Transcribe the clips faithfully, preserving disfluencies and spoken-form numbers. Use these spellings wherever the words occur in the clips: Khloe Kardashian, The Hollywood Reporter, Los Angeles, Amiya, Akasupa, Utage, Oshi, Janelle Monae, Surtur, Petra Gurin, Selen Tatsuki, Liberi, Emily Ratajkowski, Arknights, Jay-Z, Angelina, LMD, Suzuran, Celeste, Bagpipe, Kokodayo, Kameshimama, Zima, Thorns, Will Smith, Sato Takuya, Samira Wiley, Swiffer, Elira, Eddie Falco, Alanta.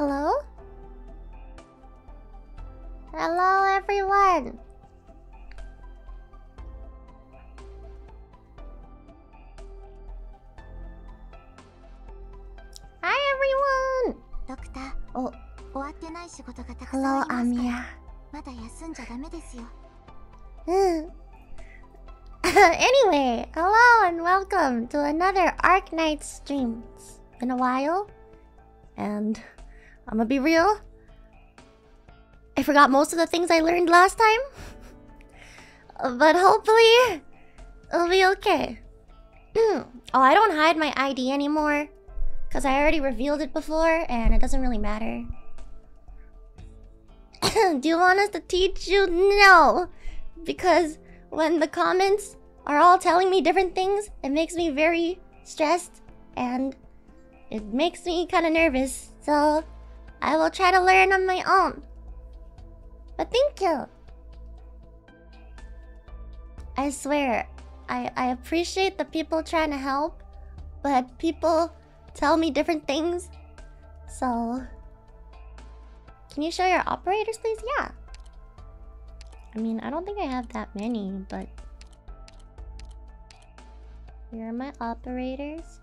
Hello? Hello, everyone! Hi, everyone! Doctor, oh. Hello, Amiya. Anyway, hello and welcome to another Arknights stream. It's been a while, and I'm gonna be real. I forgot most of the things I learned last time, but hopefully it'll be okay. Oh, I don't hide my I D anymore, because I already revealed it before, and it doesn't really matter. Do you want us to teach you? No! Because when the comments are all telling me different things, it makes me very stressed, and it makes me kind of nervous. So, I will try to learn on my own. But thank you! I swear, I, I appreciate the people trying to help, but people tell me different things. So... Can you show your operators, please? Yeah. I mean, I don't think I have that many, but... Here are my operators.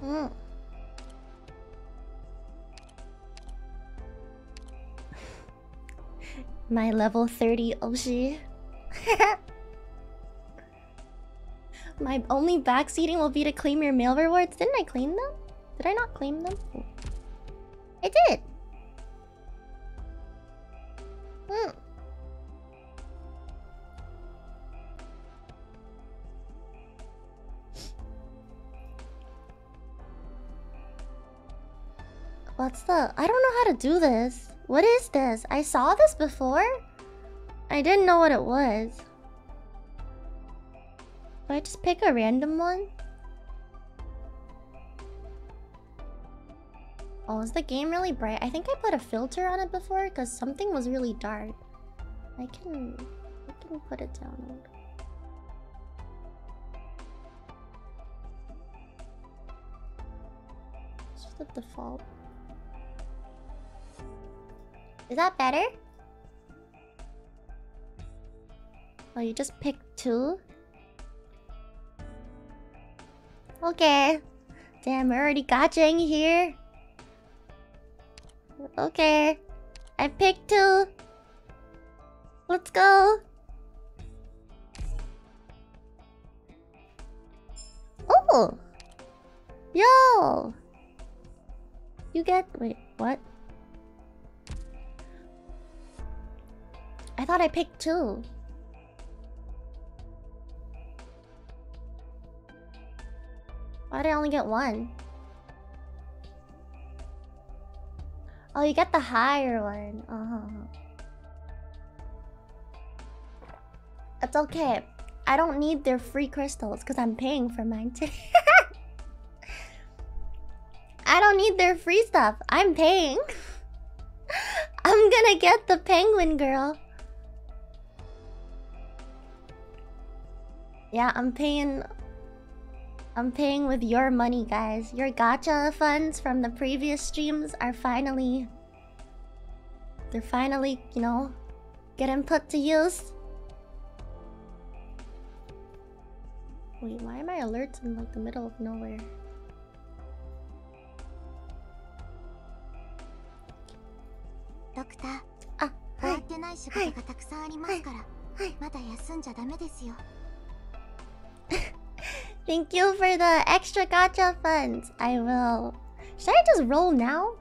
Hmm. My level thirty Oshi. My only backseating will be to claim your mail rewards. Didn't I claim them? Did I not claim them? I did! Hmm. What's the... I don't know how to do this. What is this? I saw this before? I didn't know what it was. Do I just pick a random one? Oh, is the game really bright? I think I put a filter on it before because something was really dark. I can... I can put it down. It's just the default. Is that better? Oh, you just picked two? Okay. Damn, I already gotcha in here. Okay, I picked two. Let's go. Oh, yo. You get wait what? I thought I picked two. Why did I only get one? Oh, you got the higher one. Uh-huh. It's okay. I don't need their free crystals because I'm paying for mine too. I don't need their free stuff. I'm paying. I'm gonna get the penguin girl. Yeah, I'm paying. I'm paying with your money, guys. Your gacha funds from the previous streams are finally... They're finally, you know, getting put to use. Wait, why am I alerts in like the middle of nowhere? Doctor, ah, hi. Hi. Hi. Hi. Hi. Thank you for the extra gacha funds. I will. Should I just roll now?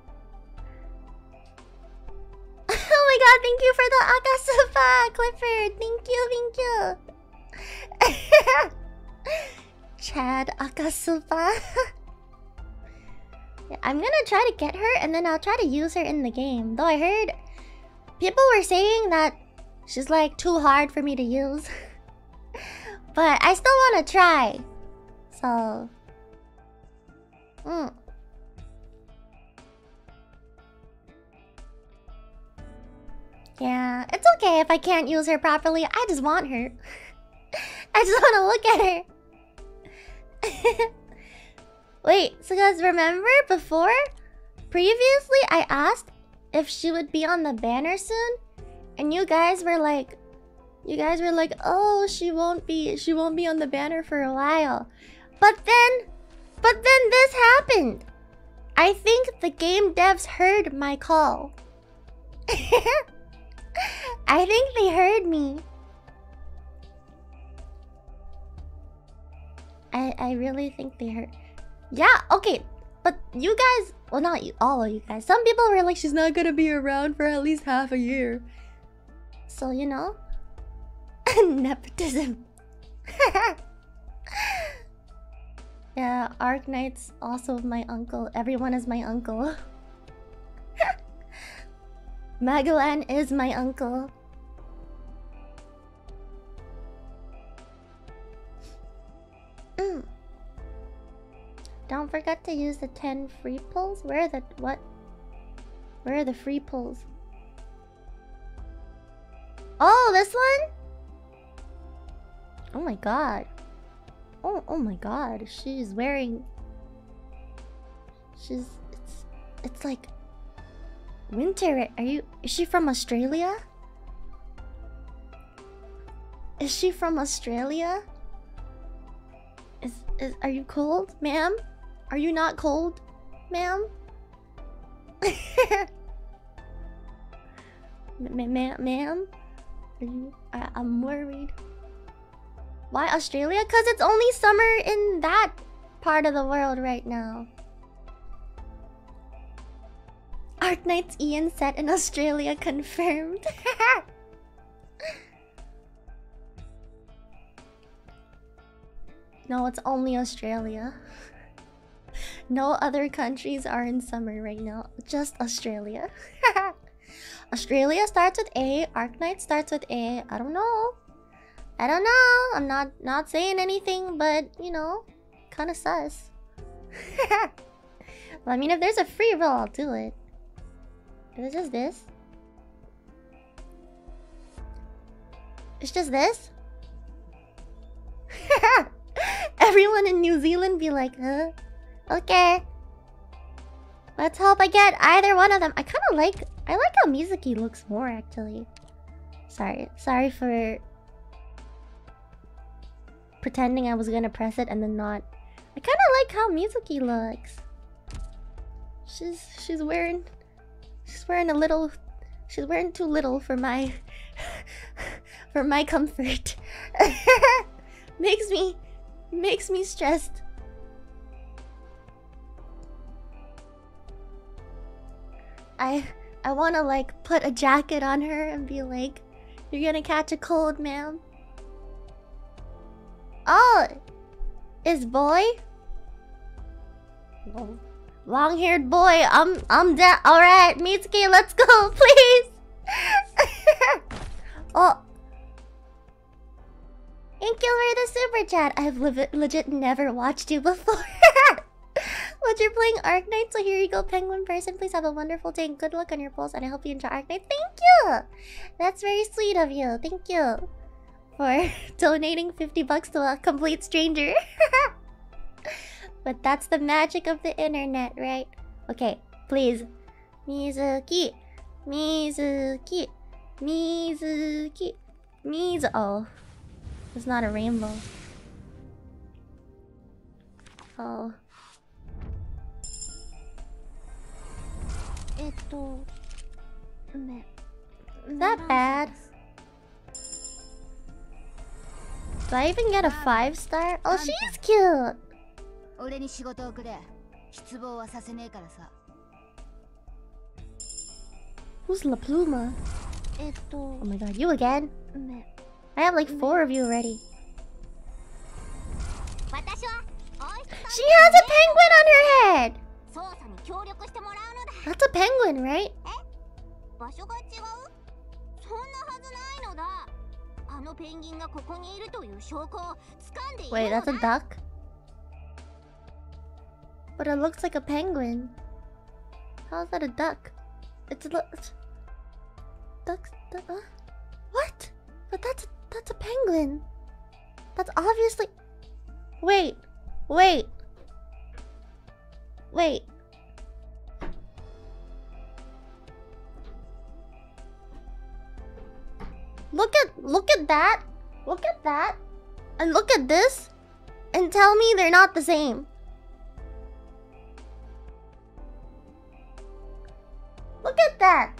Oh my god, thank you for the Akasupa, Clifford. Thank you, thank you. Chad Akasupa. Yeah, I'm gonna try to get her and then I'll try to use her in the game. Though I heard people were saying that she's like too hard for me to use. But I still want to try. So... Mm. Yeah, it's okay if I can't use her properly. I just want her. I just want to look at her. Wait, so guys, remember before? Previously, I asked if she would be on the banner soon, and you guys were like, you guys were like, oh, she won't be, she won't be on the banner for a while. But then, but then this happened. I think the game devs heard my call. I think they heard me. I, I really think they heard. Yeah, okay. But you guys, well, not you, all of you guys. Some people were like, she's not gonna be around for at least half a year. So, you know. Nepotism. Yeah, Arknights, also my uncle. Everyone is my uncle. Magallan is my uncle. Mm. Don't forget to use the ten free pulls. Where are the what? Where are the free pulls? Oh, this one? Oh my god. Oh, oh my god. She's wearing... She's... It's, it's like... Winter. Are you... Is she from Australia? Is she from Australia? Is... is are you cold, ma'am? Are you not cold, ma'am? Ma'am? Are you... I, I'm worried. Why Australia? Because it's only summer in that part of the world right now. Arknights Ian set in Australia confirmed. No, it's only Australia. No other countries are in summer right now. Just Australia. Australia starts with A. Arknights starts with A. I don't know. I don't know. I'm not not saying anything, but you know, kind of sus. Well, I mean, if there's a free roll, I'll do it. If it's just this, it's just this. Everyone in New Zealand be like, huh? Okay. Let's hope I get either one of them. I kind of like. I like how Mizuki looks more actually. Sorry, sorry for. Pretending I was gonna press it and then not. I kind of like how Mizuki looks. She's she's wearing she's wearing a little. She's wearing too little for my for my comfort. makes me makes me stressed. I I want to like put a jacket on her and be like, "You're gonna catch a cold, ma'am." Oh, is boy? Long-haired boy. I'm I'm dead. All right, Mitsuki, let's go, please. Oh, thank you for the super chat. I've legit never watched you before. But you're playing Arknights, so here you go, Penguin Person. Please have a wonderful day and good luck on your polls, and I hope you enjoy Arknights. Thank you. That's very sweet of you. Thank you. For donating fifty bucks to a complete stranger. But that's the magic of the internet, right? Okay, please. Mizuki. Mizuki. Mizuki. Mizu. Oh. It's not a rainbow. Oh. Eto. Is that bad? Do I even get a five star? Oh, she's cute! Who's La Pluma? Oh my god, you again? I have like four of you already. She has a penguin on her head! That's a penguin, right? Wait, that's a duck? But it looks like a penguin. How is that a duck? It's a... It's, ducks... Duck, uh, what? But that's... That's a penguin. That's obviously... Wait. Wait. Wait. Look at, look at that. Look at that. And look at this. And tell me they're not the same. Look at that.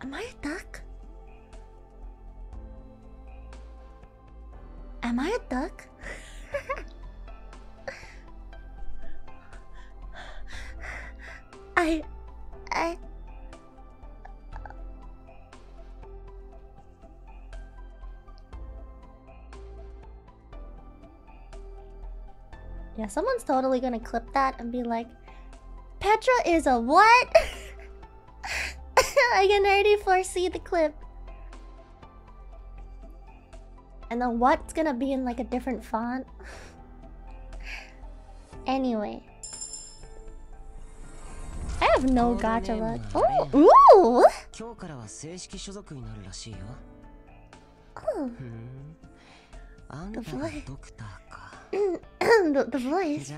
Am I a duck? Am I a duck? I... I... Yeah, someone's totally gonna clip that and be like, Petra is a what? I can already foresee the clip. And then what's gonna be in like a different font? Anyway. I have no gacha luck. Ooh! Ooh! Oh. The voice. the, the voice.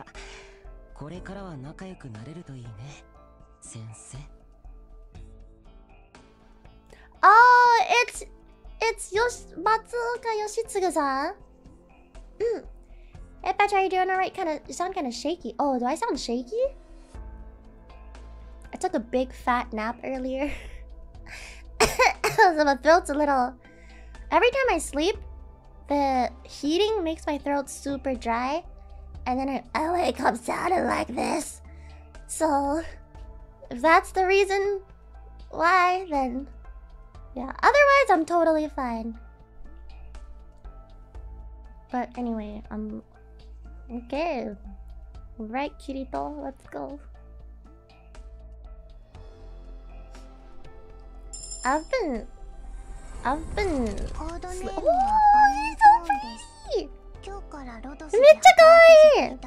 Oh, it's it's Yosh Matsuoka Yoshitsugu-san. Hey, Petra, are you doing alright? Kind of, you sound kind of shaky. Oh, do I sound shaky? I took a big fat nap earlier. So my throat's a little. Every time I sleep, the heating makes my throat super dry, and then I, I wake up sounding like this. So, if that's the reason why, then. Yeah, otherwise I'm totally fine. But anyway, I'm... Okay. Right, Kirito, let's go. I've been... I've been... Oh, he's so pretty! めっちゃ可愛い!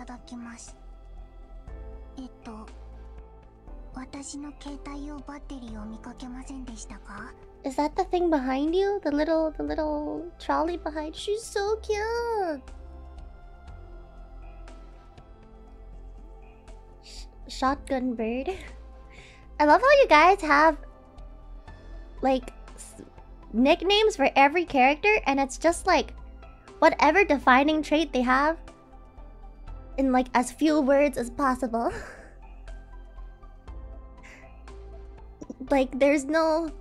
Is that the thing behind you? The little, the little trolley behind? She's so cute! Sh shotgun bird. I love how you guys have... Like... S nicknames for every character, and it's just like... Whatever defining trait they have... In like, as few words as possible. Like, there's no...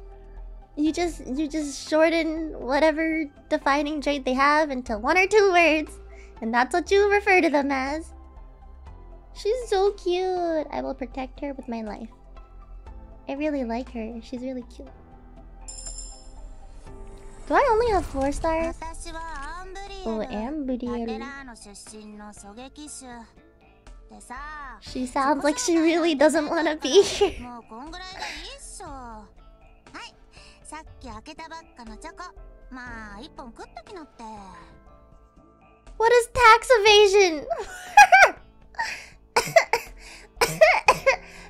You just, you just shorten whatever defining trait they have into one or two words. And that's what you refer to them as. She's so cute. I will protect her with my life. I really like her. She's really cute. Do I only have four stars? Oh, Ambriel. She sounds like she really doesn't want to be here. What is tax evasion?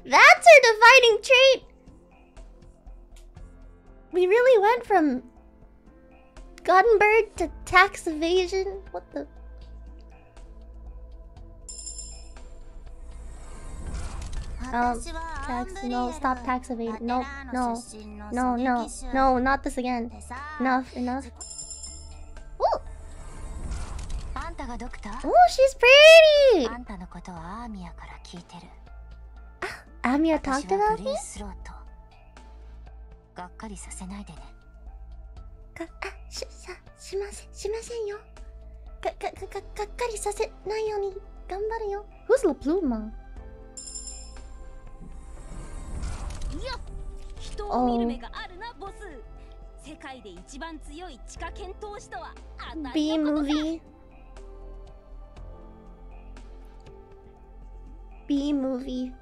That's her defining trait. We really went from Guttenberg to tax evasion. What the? Um, tax, no, stop tax evading. No, no, no, no, no, not this again. Enough, enough. Ooh! Ooh, she's pretty! Ah, Amiya talked about me? Who's La Pluma? Oh. B movie. B movie.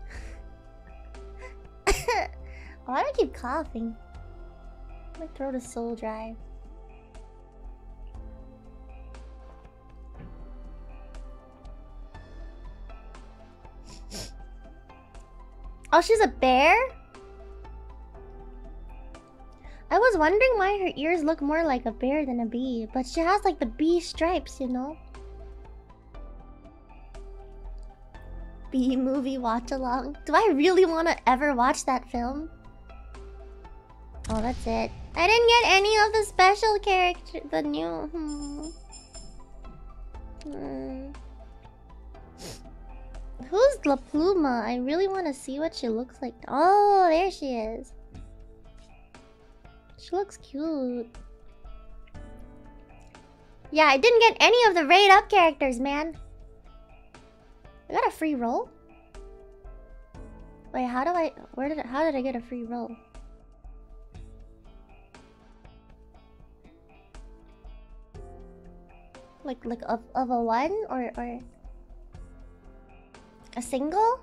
Why do I keep coughing? My throat is so dry. Oh, she's a bear? I was wondering why her ears look more like a bear than a bee, but she has like the bee stripes, you know? Bee movie watch along. Do I really want to ever watch that film? Oh, that's it. I didn't get any of the special character, the new... Hmm. Hmm. Who's La Pluma? I really want to see what she looks like. Oh, there she is. She looks cute. Yeah, I didn't get any of the raid up characters, man. I got a free roll? Wait, how do I... Where did... How did I get a free roll? Like, like of, of a one? Or, or... A single?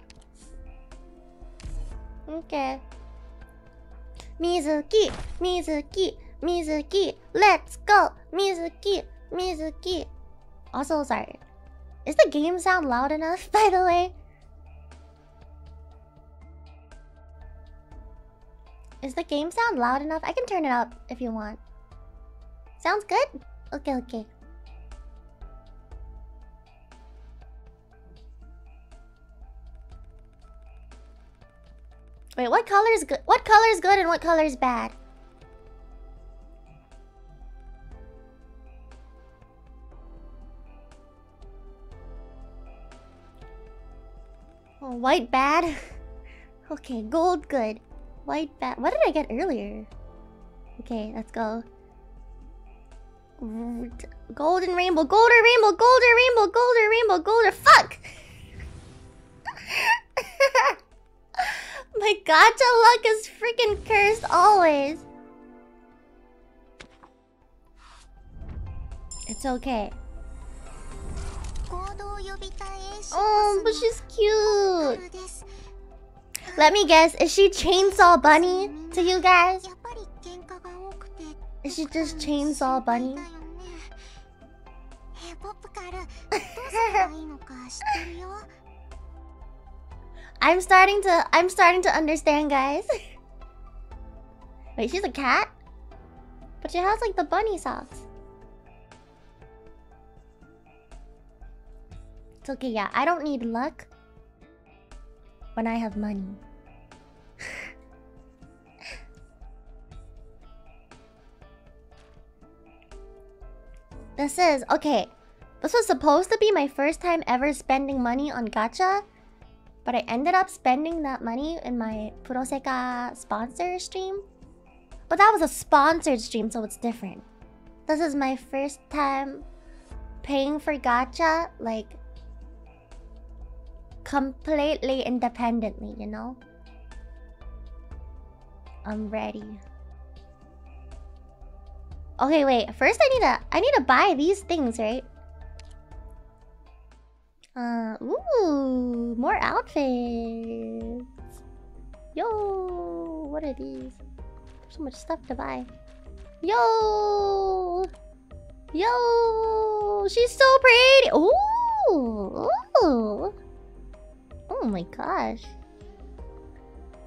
Okay. Mizuki! Mizuki! Mizuki! Let's go! Mizuki! Mizuki! Also, sorry. Is the game sound loud enough, by the way? Is the game sound loud enough? I can turn it up if you want. Sounds good? Okay, okay. Wait, what color is good? What color is good and what color is bad? Oh, white bad? Okay, gold good. White bad. What did I get earlier? Okay, let's go. Golden rainbow, golden rainbow, golden rainbow, golden rainbow, golden. Fuck! My gacha luck is freaking cursed always. It's okay. Oh, but she's cute. Let me guess, is she Chainsaw Bunny to you guys? Is she just Chainsaw Bunny? I'm starting to I'm starting to understand, guys. Wait, she's a cat? But she has like the bunny socks. It's okay, yeah. I don't need luck when I have money. This is... Okay. This was supposed to be my first time ever spending money on gacha, but I ended up spending that money in my Proseka sponsor stream. But that was a sponsored stream, so it's different. This is my first time paying for gacha, like... completely independently, you know? I'm ready. Okay, wait. First I need to I need to buy these things, right? Uh ooh, more outfits. Yo, what are these? There's so much stuff to buy. Yo! Yo! She's so pretty! Ooh! Ooh! Oh my gosh.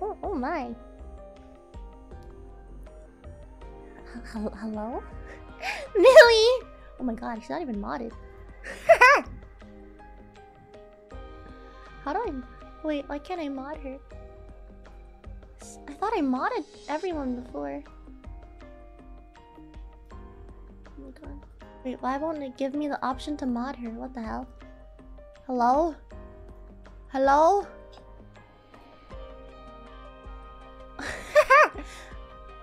Oh, oh my. H- hello? Millie! Oh my god, she's not even modded. How do I... Wait, why can't I mod her? I thought I modded everyone before. Oh my god. Wait, why won't it give me the option to mod her? What the hell? Hello? Hello?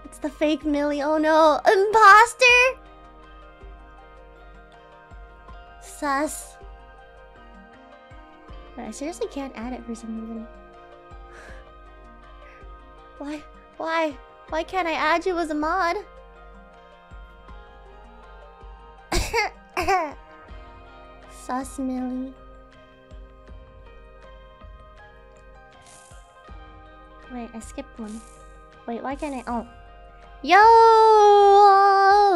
It's the fake Millie. Oh no. Imposter? Sus. But I seriously can't add it for some reason. Why? Why? Why can't I add you as a mod? Sus Millie. Wait, I skipped one. Wait, why can't I? Oh. Yo!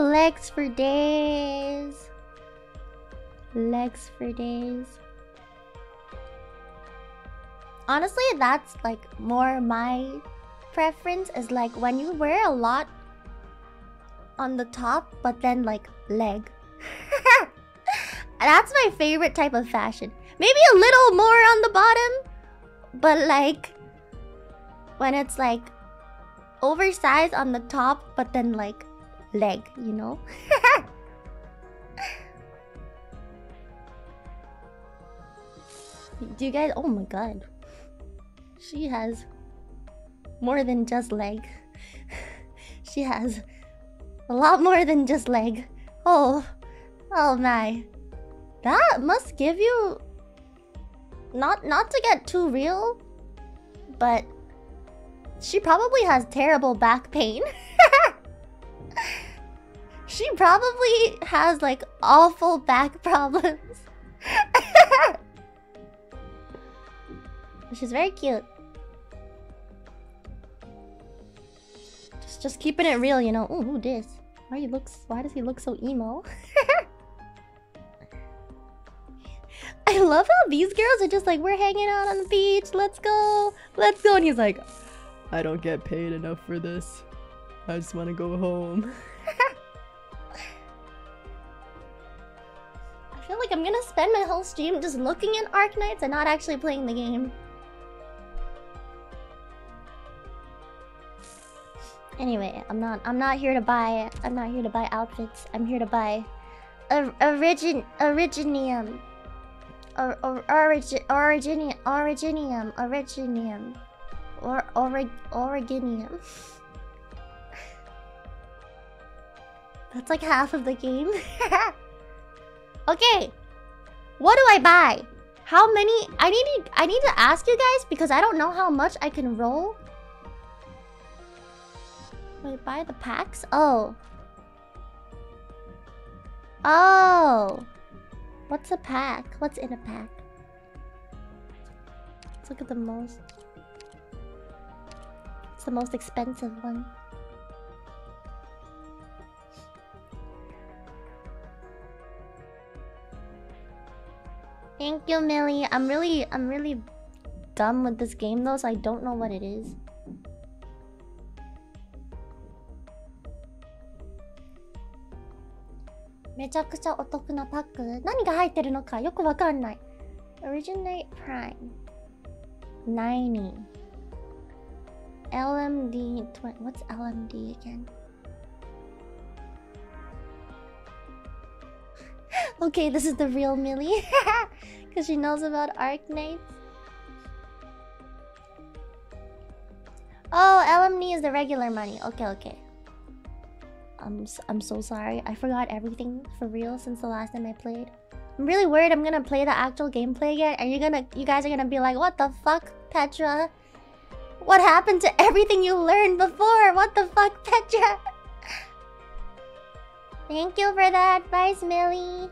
Legs for days. Legs for days. Honestly, that's like more my preference, is like when you wear a lot on the top, but then like leg. That's my favorite type of fashion. Maybe a little more on the bottom, but like when it's like oversized on the top, but then like leg, you know? Do you guys... Oh my god. She has more than just leg. She has a lot more than just leg. Oh. Oh my. That must give you... Not, not to get too real, but... She probably has terrible back pain. She probably has like awful back problems. Which is very cute. Just, just keeping it real, you know. Ooh, who this? Why he looks? Why does he look so emo? I love how these girls are just like, we're hanging out on the beach. Let's go, let's go. And he's like, I don't get paid enough for this. I just want to go home. I feel like I'm gonna spend my whole stream just looking at Arknights and not actually playing the game. Anyway, I'm not I'm not here to buy I'm not here to buy outfits. I'm here to buy a origin originium. Or or origin origin originium originium or orig originium. That's like half of the game. Okay, what do I buy? How many? I need to, I need to ask you guys because I don't know how much I can roll. Wait, buy the packs? Oh. Oh. What's a pack? What's in a pack? Let's look at the most. It's the most expensive one. Thank you, Millie. I'm really, I'm really dumb with this game though, so I don't know what it is. Originite Prime ninety. L M D twenty. What's L M D again? Okay, this is the real Millie. Because she knows about Arknights. Oh, L M D is the regular money. Okay, okay. I'm, I'm so sorry. I forgot everything for real since the last time I played. I'm really worried I'm gonna play the actual gameplay again. And you're gonna, you guys are gonna be like, what the fuck, Petra? What happened to everything you learned before? What the fuck, Petra? Thank you for the advice, Millie.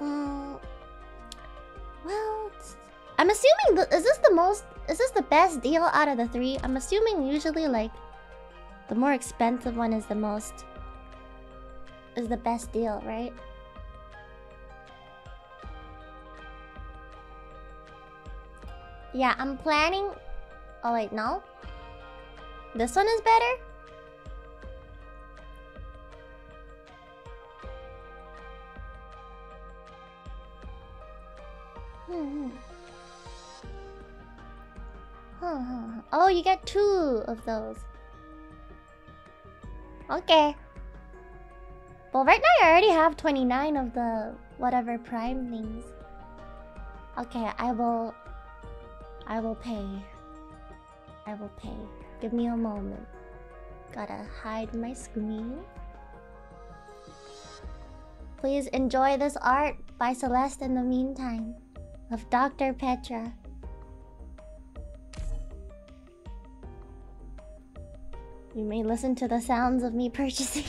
Um, well, I'm assuming th is this the most? Is this the best deal out of the three? I'm assuming usually like the more expensive one is the most is the best deal, right? Yeah, I'm planning. Oh wait, no. This one is better? Hmm. Huh, huh. Oh, you get two of those. Okay. Well, right now I already have twenty-nine of the whatever prime things. Okay, I will... I will pay. I will pay. Give me a moment. Gotta hide my screen. Please enjoy this art by Celeste in the meantime of Doctor Petra. You may listen to the sounds of me purchasing.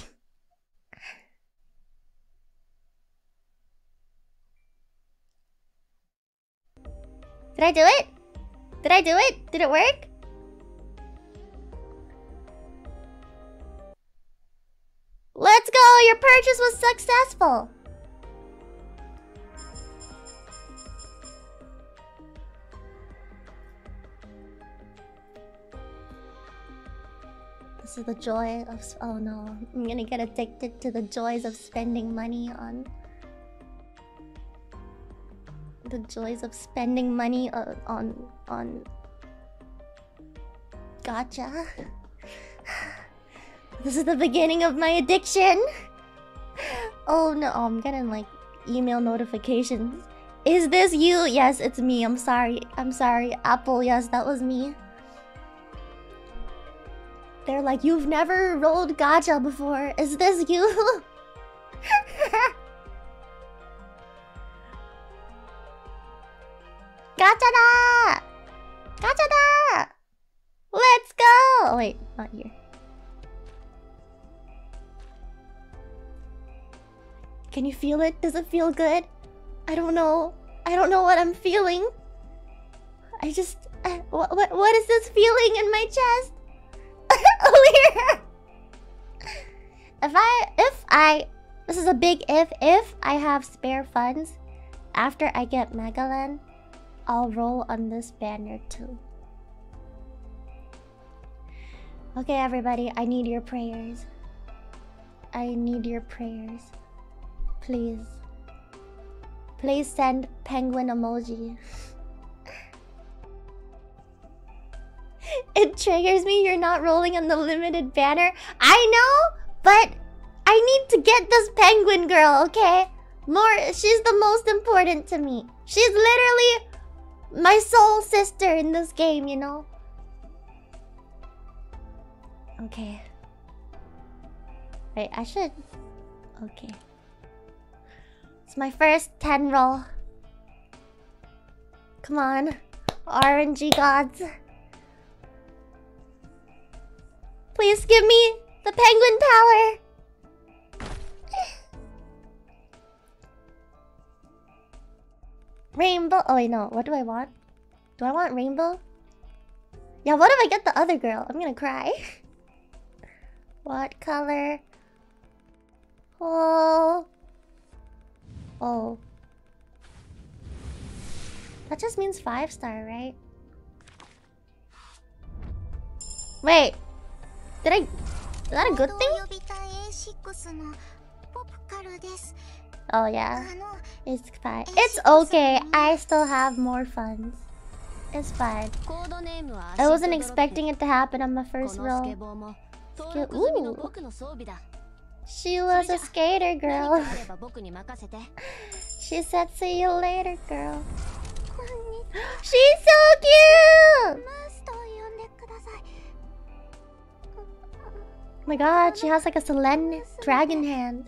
Did I do it? Did I do it? Did it work? Let's go! Your purchase was successful! So the joy of... Oh no, I'm gonna get addicted to the joys of spending money on... The joys of spending money on... on... on gacha. This is the beginning of my addiction! Oh no, oh, I'm getting like email notifications. Is this you? Yes, it's me. I'm sorry. I'm sorry. Apple, yes, that was me. They're like, you've never rolled gacha before. Is this you? Gacha da! Gacha da! Let's go! Oh, wait, not here. Can you feel it? Does it feel good? I don't know. I don't know what I'm feeling. I just... I, what, what, what is this feeling in my chest? If I... If I... This is a big if. If I have spare funds, after I get Magallan, I'll roll on this banner too. Okay, everybody. I need your prayers. I need your prayers. Please. Please send penguin emoji. It triggers me, you're not rolling on the limited banner. I know, but I need to get this penguin girl, okay? More, she's the most important to me. She's literally my soul sister in this game, you know? Okay. Wait, I should... Okay. It's my first ten roll. Come on, R N G gods. Please give me the penguin power. Rainbow. Oh, wait, no. What do I want? Do I want rainbow? Yeah, what if I get the other girl? I'm gonna cry. What color? Oh. Oh. That just means five star, right? Wait. Did I... Is that a good thing? Oh yeah. It's fine. It's okay. I still have more funds. It's fine. I wasn't expecting it to happen on my first roll. Ooh. She was a skater girl. She said, see you later, girl. She's so cute! Oh my god, she has like a Selen dragon hand.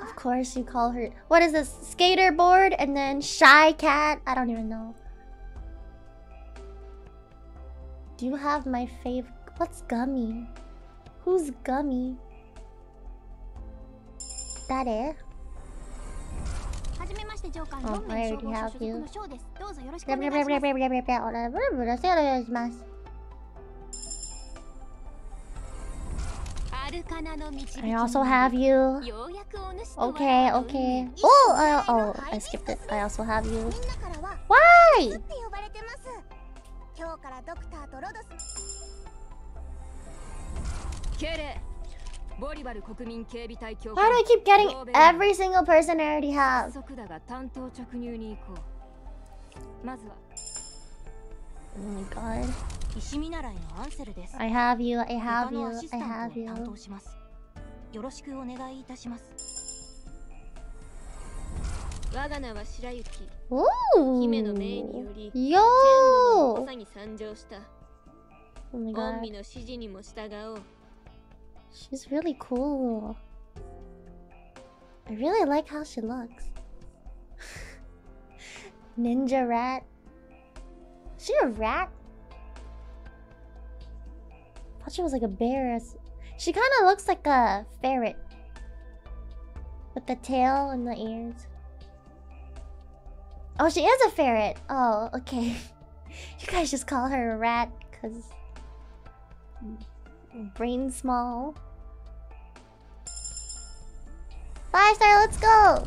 Of course you call her... What is this? Skater board and then shy cat? I don't even know. Do you have my favorite... What's Gummy? Who's Gummy? Dare? Oh, I already have you. I also have you. Okay, okay. Oh, uh, oh, I skipped it. I also have you. Why? Why do I keep getting every single person I already have? Oh my god. I have you, I have you, I have you. Ooh! Yo! Oh my god. She's really cool. I really like how she looks. Ninja rat. Is she a rat? I thought she was like a bear. She kind of looks like a ferret. With the tail and the ears. Oh, she is a ferret. Oh, okay. You guys just call her a rat because... Brain small. Five star, let's go!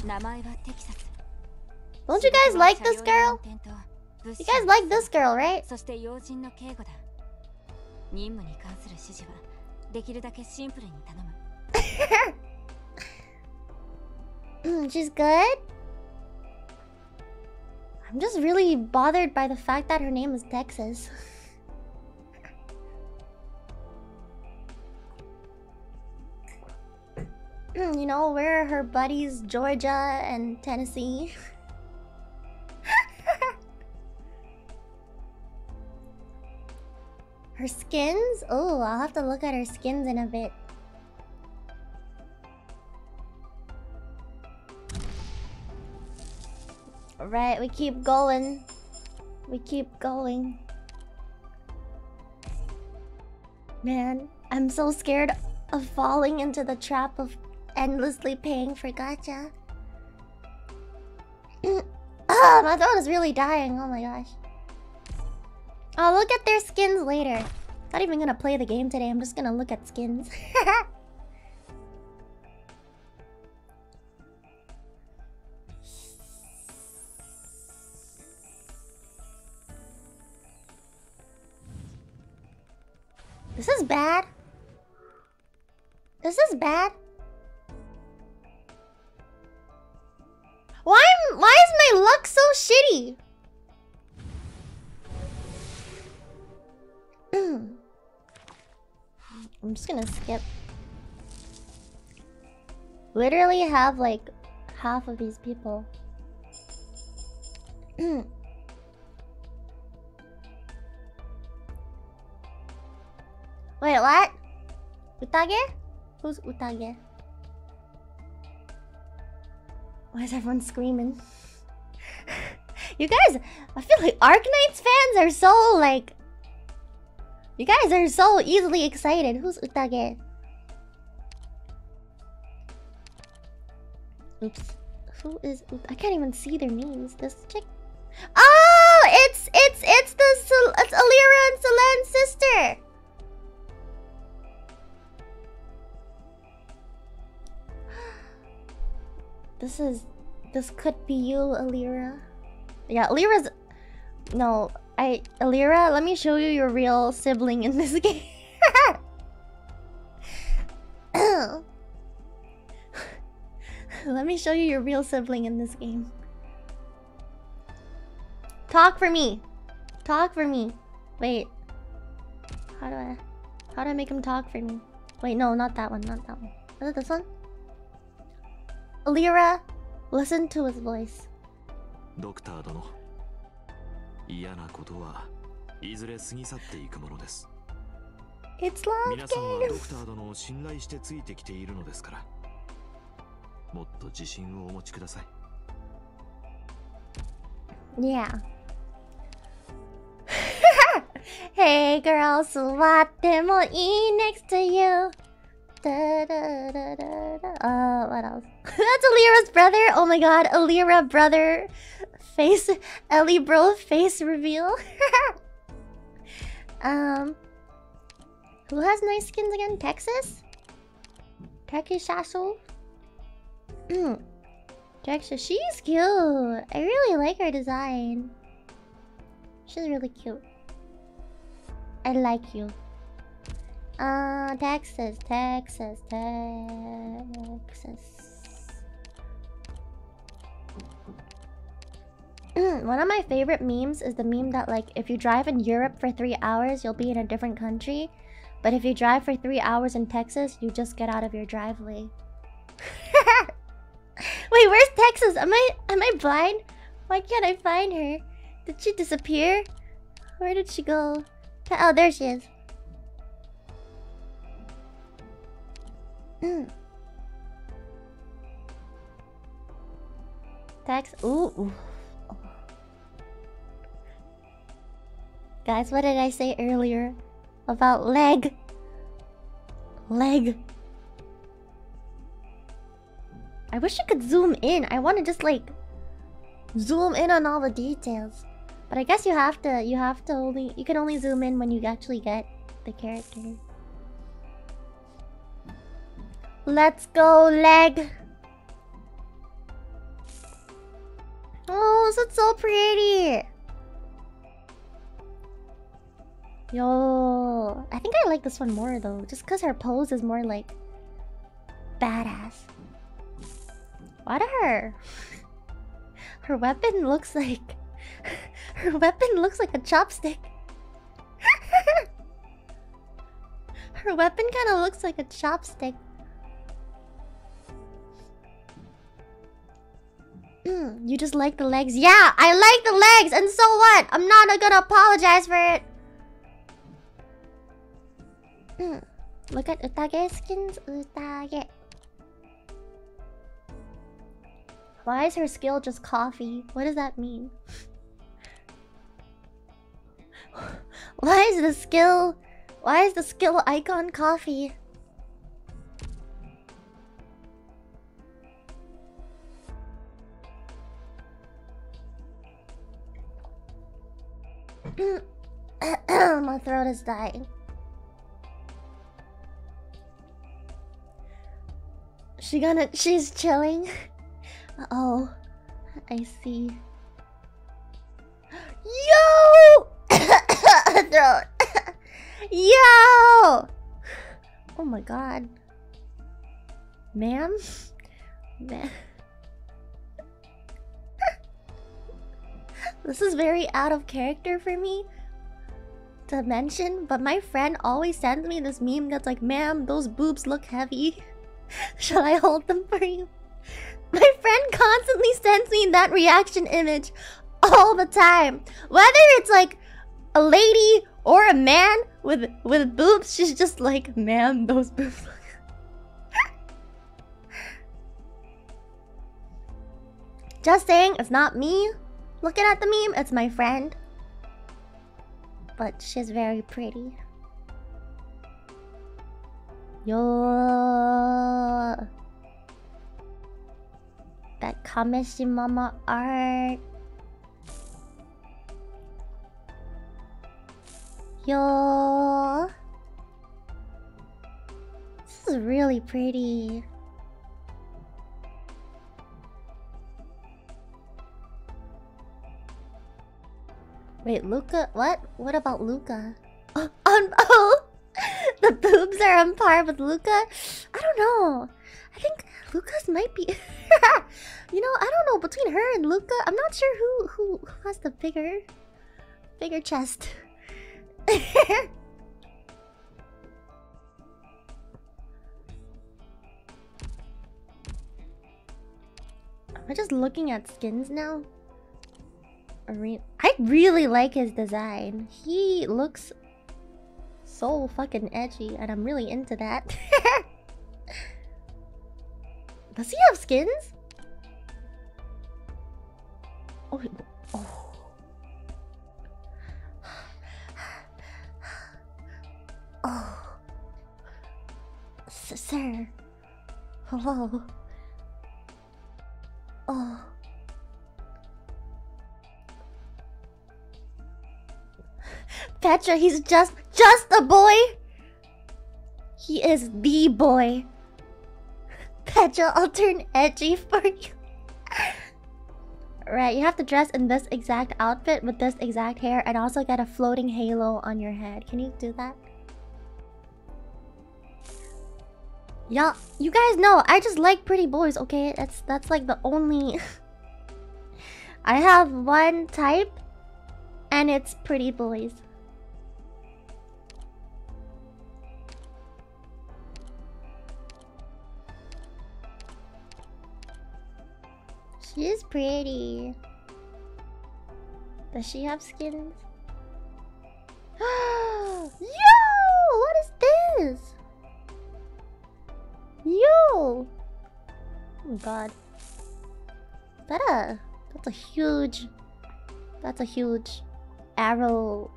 Don't you guys like this girl? You guys like this girl, right? She's good? I'm just really bothered by the fact that her name is Texas. You know, we're her buddies, Georgia and Tennessee. Her skins? Oh, I'll have to look at her skins in a bit. Alright, we keep going. We keep going. Man, I'm so scared of falling into the trap of endlessly paying for gacha. Oh, my throat is really dying. Oh my gosh. I'll look at their skins later. Not even gonna play the game today. I'm just gonna look at skins. This is bad. This is bad. Why am, why is my luck so shitty? I'm just gonna skip. Literally have like half of these people. Wait, what? Utage? Who's Utage? Why is everyone screaming? You guys, I feel like Arknights fans are so like... You guys are so easily excited. Who's Utage? Oops. Who is Utage? I can't even see their names. This chick... Oh! It's... It's... It's the... It's Elira and Selen's sister! This is... This could be you, Elira. Yeah, Elira's... No, I... Elira, let me show you your real sibling in this game. Let me show you your real sibling in this game. Talk for me. Talk for me. Wait. How do I... How do I make him talk for me? Wait, no, not that one, not that one. Is it this one? Elira, listen to his voice. Doctor, it's love games. Yeah. Hey girls, what them will eat next to you. Da, da, da, da, da. Uh, what else? That's Elira's brother. Oh my god, Elira brother. Face Ellie bro face reveal. um, who has nice skins again? Texas. Takishashu. Hmm. Texas. She's cute. I really like her design. She's really cute. I like you. Uh, Texas, Texas, Texas. One of my favorite memes is the meme that, like, if you drive in Europe for three hours, you'll be in a different country. But if you drive for three hours in Texas, you just get out of your driveway. Wait, where's Texas? Am I, am I blind? Why can't I find her? Did she disappear? Where did she go? Oh, there she is. Text. Ooh, ooh. Oh. Guys, what did I say earlier about leg? Leg. I wish you could zoom in. I want to just like zoom in on all the details, but I guess you have to. You have to only. You can only zoom in when you actually get the character. Let's go, leg. Oh, this is so pretty. Yo, I think I like this one more though, just because her pose is more like badass. What her? Her weapon looks like her weapon looks like a chopstick. Her weapon kind of looks like a chopstick. Mm, you just like the legs? Yeah, I like the legs, and so what? I'm not gonna apologize for it. Mm, look at Utage skins. Utage. Why is her skill just coffee? What does that mean? Why is the skill? Why is the skill icon coffee? My throat is dying. She gonna... She's chilling. Uh-oh. I see. Yo! Throat. Yo! Oh my god. Ma'am? Ma'am. This is very out of character for me to mention, but my friend always sends me this meme that's like, ma'am, those boobs look heavy. Shall I hold them for you? My friend constantly sends me that reaction image all the time. Whether it's like a lady or a man with with boobs, she's just like, ma'am, those boobs look... Just saying, it's not me looking at the meme, it's my friend. But she's very pretty. Yo, that Kameshimama art. Yo, this is really pretty. Wait, Luka? What? What about Luka? Oh, um, oh, the boobs are on par with Luka? I don't know. I think Luka's might be... You know, I don't know. Between her and Luka, I'm not sure who who, who has the bigger, bigger chest. Am I just looking at skins now? I really like his design. He looks so fucking edgy, and I'm really into that. Does he have skins? Oh, oh. Oh. Sir. Hello. Oh. Petra, he's just, just a boy. He is the boy. Petra, I'll turn edgy for you. Right, you have to dress in this exact outfit with this exact hair and also get a floating halo on your head. Can you do that? Y'all, you guys know, I just like pretty boys, okay? That's, that's like the only... I have one type, and it's pretty boys. She is pretty. Does she have skins? Yo! What is this? Yo! Oh my god. Better. That's a huge... That's a huge... arrow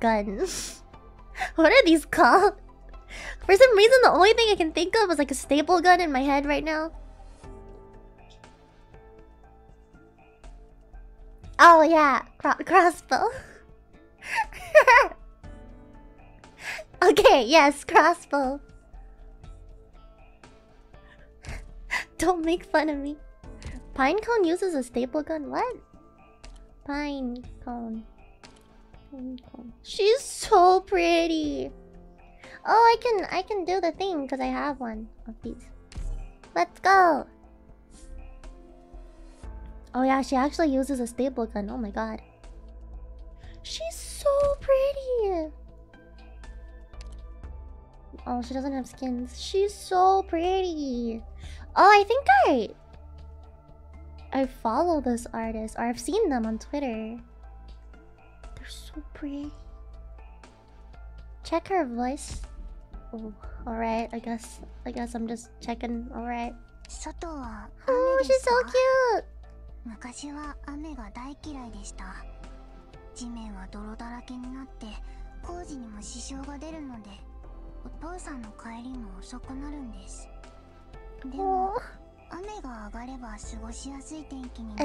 guns. What are these called? For some reason, the only thing I can think of is like a staple gun in my head right now. Oh yeah, Cro crossbow. Okay, yes, crossbow. Don't make fun of me. Pinecone uses a staple gun? What? Pinecone. She's so pretty. Oh, I can I can do the thing because I have one of these. Let's go. Oh yeah, she actually uses a staple gun. Oh my god. She's so pretty. Oh, she doesn't have skins. She's so pretty. Oh, I think I... I follow this artist. Or I've seen them on Twitter. They're so pretty. Check her voice. Oh, alright. I guess... I guess I'm just checking. Alright. Oh, she's so cute! Oh. I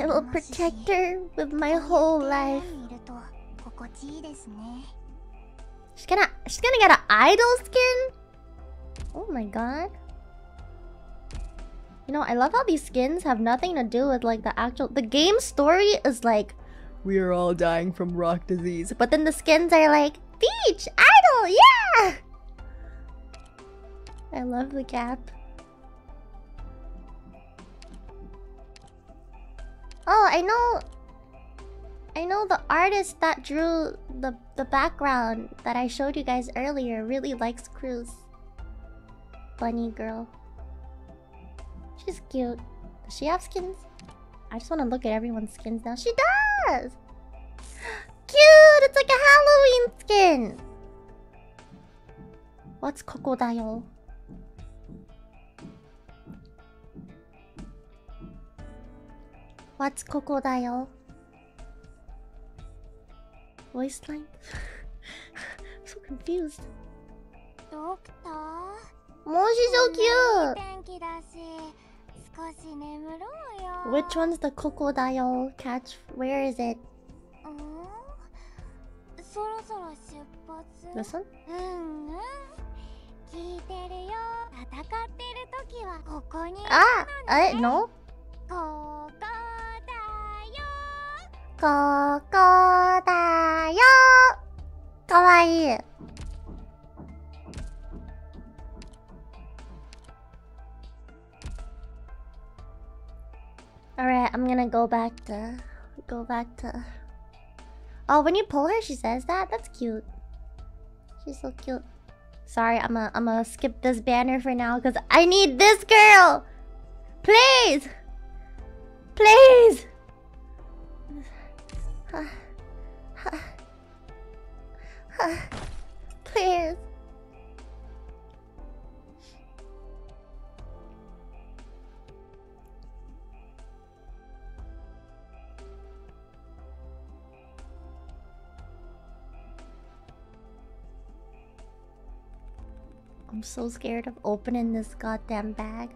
will protect her with my whole life. She's gonna, she's gonna get an idol skin? Oh my god. You know, I love how these skins have nothing to do with like the actual... The game story is like, we're all dying from rock disease. But then the skins are like, Peach, idol, yeah! I love the gap. Oh, I know... I know the artist that drew the, the background that I showed you guys earlier really likes Cruz. Bunny girl. She's cute. Does she have skins? I just want to look at everyone's skins now. She does! Cute! It's like a Halloween skin! What's Kokodayo? What's Kokodayo? Waistline? I'm so confused. Doctor? Oh, she's so cute! Which one's the Kokodayo catch? Where is it? This one? Ah! Uh, no? Kokodayo! Kawaii! Alright, I'm gonna go back to... Go back to... Oh, when you pull her, she says that? That's cute. She's so cute. Sorry, I'm gonna I'm a skip this banner for now, because I need this girl! Please! Please! Please. I'm so scared of opening this goddamn bag.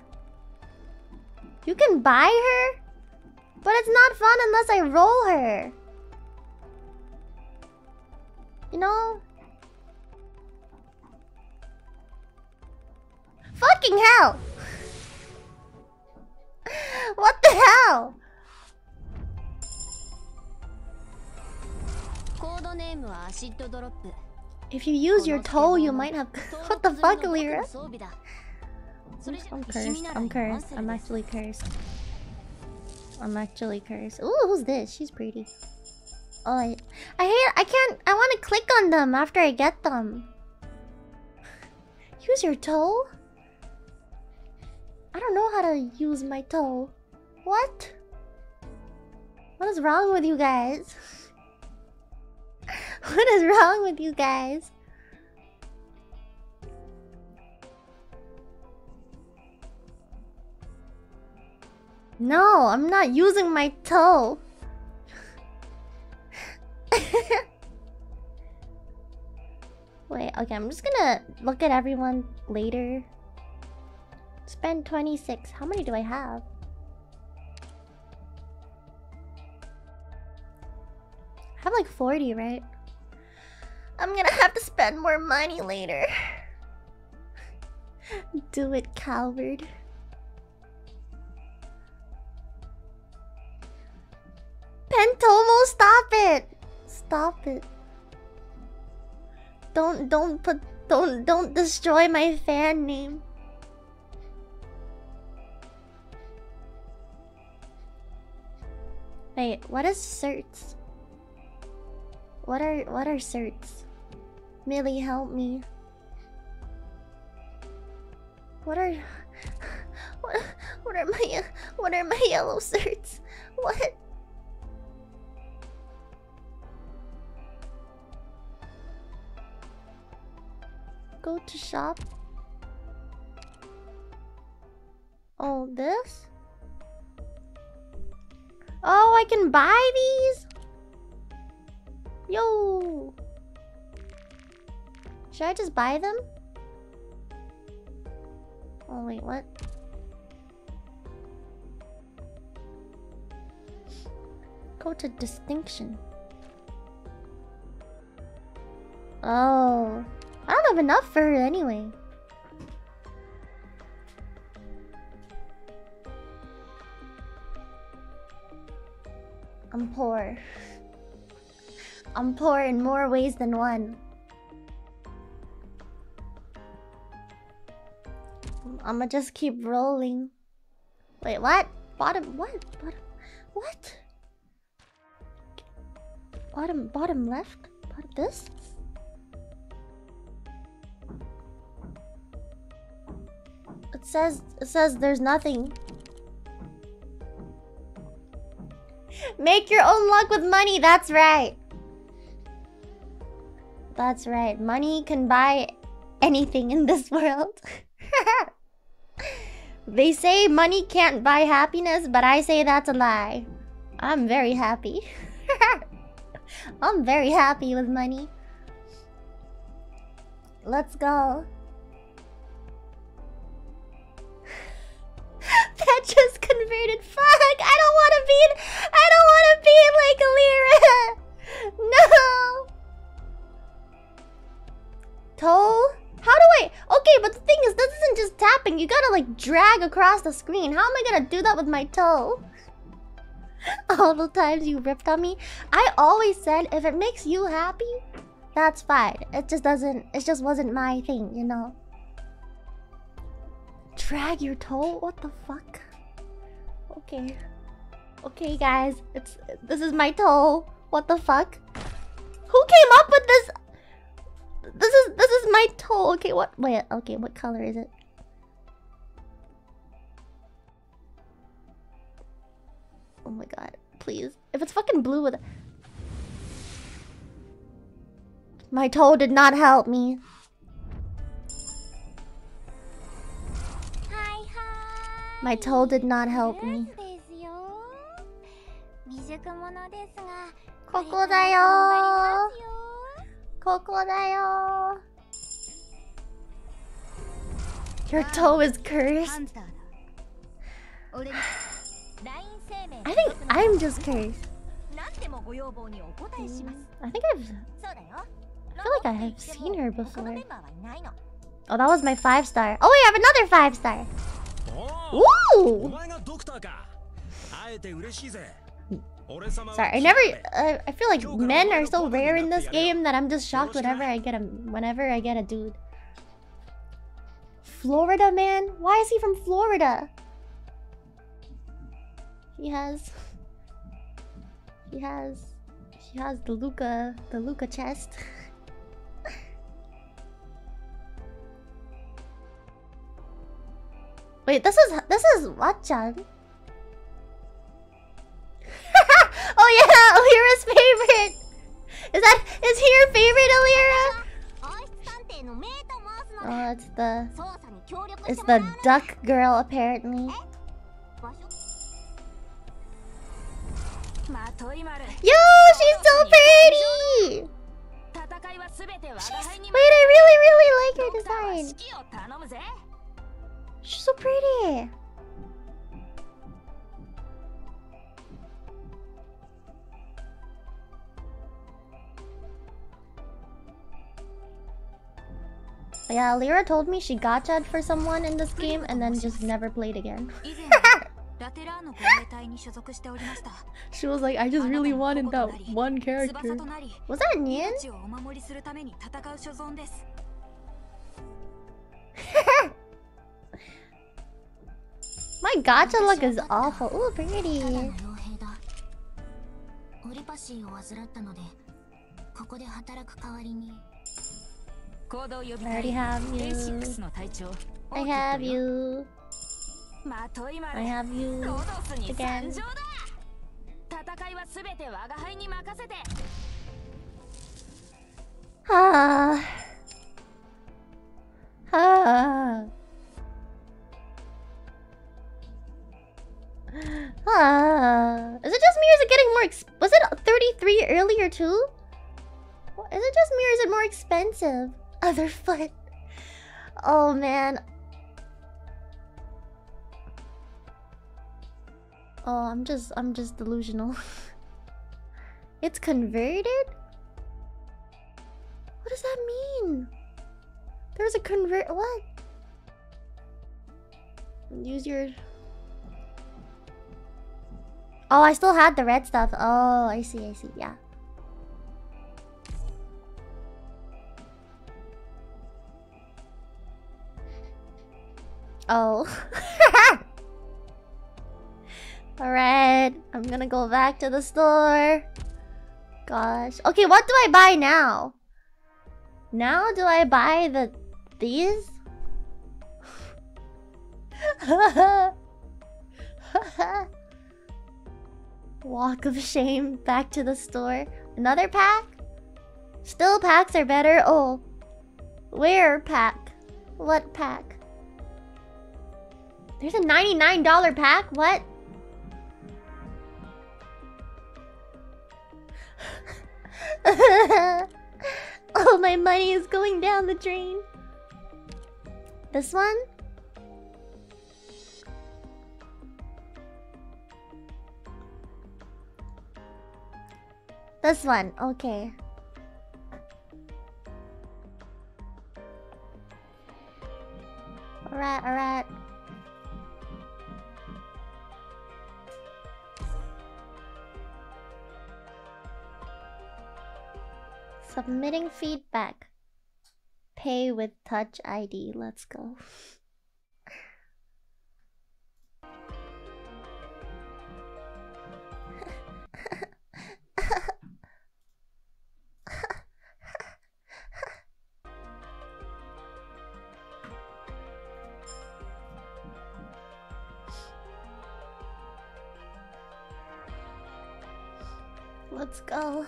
You can buy her? But it's not fun unless I roll her. You know? Fucking hell! What the hell? Code name is Acid Drop. If you use your toe, you might have... What the fuck, Elira? I'm cursed. I'm cursed. I'm actually cursed. I'm actually cursed. Ooh, who's this? She's pretty. Oh, I... I hate... I can't... I want to click on them after I get them. Use your toe? I don't know how to use my toe. What? What is wrong with you guys? What is wrong with you guys? No, I'm not using my toe. Wait, okay, I'm just gonna look at everyone later. Spend twenty-six. How many do I have? I have like forty, right? I'm gonna have to spend more money later. Do it, Calvard. Pentomo, stop it! Stop it. Don't don't put don't don't destroy my fan name. Wait, what is certs? What are what are certs? Millie, help me. What are what what are my what are my yellow certs? What? Go to shop. Oh, this? Oh, I can buy these? Yo! Should I just buy them? Oh, wait, what? Go to distinction. Oh. I don't have enough for her anyway. I'm poor. I'm poor in more ways than one. I'ma just keep rolling. Wait, what? Bottom, what? Bottom, what? Bottom, bottom left? Bottom, this? It says, it says there's nothing. Make your own luck with money, that's right. That's right, money can buy anything in this world. They say money can't buy happiness, but I say that's a lie. I'm very happy. I'm very happy with money. Let's go. That just converted. Fuck! I don't want to be. I don't want to be like Elira. No. Toe? How do I? Okay, but the thing is, this isn't just tapping. You gotta like drag across the screen. How am I gonna do that with my toe? All the times you ripped on me. I always said if it makes you happy, that's fine. It just doesn't. It just wasn't my thing, you know. Drag your toe? What the fuck? Okay. Okay, guys. It's this is my toe. What the fuck? Who came up with this? This is this is my toe. Okay, what? Wait. Okay, what color is it? Oh my god. Please. If it's fucking blue with my toe did not help me. My toe did not help me. Koko dayo. Koko dayo. Your toe is cursed. I think I'm just cursed. I think I've... I feel like I have seen her before. Oh, that was my five star. Oh wait, I have another five star. Ooh! Sorry, I never. Uh, I feel like men are so rare in this game that I'm just shocked whenever I get a whenever I get a dude. Florida man? Why is he from Florida? He has. He has. She has the Luka, the Luka chest. Wait, this is this is Watchan. Oh yeah, Elira's favorite. Is that is he your favorite, Elira? Oh, it's the it's the duck girl apparently. Yo, she's so pretty. She's, wait, I really really like her design. She's so pretty. Yeah, Elira told me she gotcha'd for someone in this game and then just never played again. She was like, I just really wanted that one character. Was that Nian? My gacha look is awful. Ooh, pretty. I already have you. I have you. I have you. Again. Ah. Ah. Ah. Is it just me or is it getting more exp- Was it thirty-three earlier too? Is it just me or is it more expensive? Other foot. Oh man. Oh, I'm just I'm just delusional. It's converted? What does that mean? There's a convert what? Use your... Oh, I still had the red stuff. Oh, I see, I see, yeah. Oh. Alright, I'm gonna go back to the store. Gosh. Okay, what do I buy now? Now do I buy the... these? Walk of shame, back to the store. Another pack? Still packs are better? Oh. Where pack? What pack? There's a ninety-nine dollar pack? What? Oh, my money is going down the drain. This one? This one, okay. Alright, alright. Submitting feedback. Pay with touch I D. Let's go. Let's go.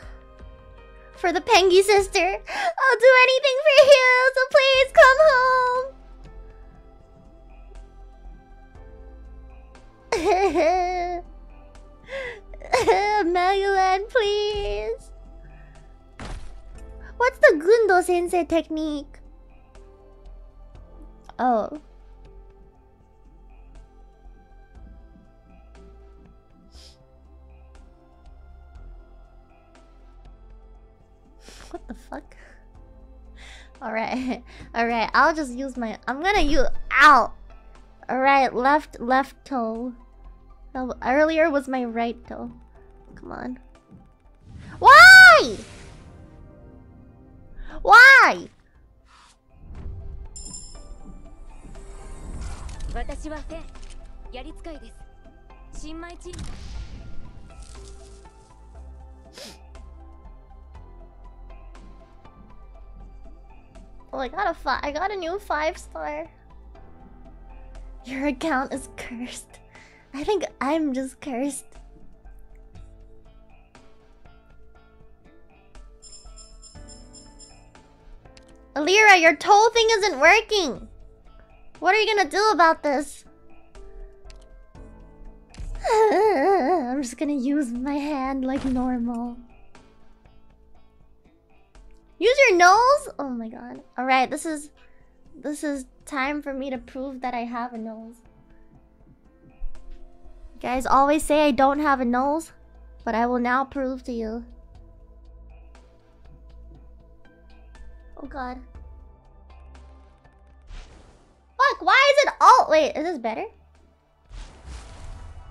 For the Pengi sister, I'll do anything for you, so please come home. Magallan, please. What's the Gundo Sensei technique? Oh. What the fuck? Alright, alright, I'll just use my... I'm gonna use... Ow! Alright, left, left toe. No, earlier was my right toe. Come on. Why? Why? Oh, I got a fi I got a new five star. Your account is cursed. I think I'm just cursed. Elira, your toe thing isn't working. What are you gonna do about this? I'm just gonna use my hand like normal. Use your nose? Oh my god. Alright, this is... This is time for me to prove that I have a nose. You guys always say I don't have a nose, but I will now prove to you. Oh god. Fuck, why is it all... Wait, is this better?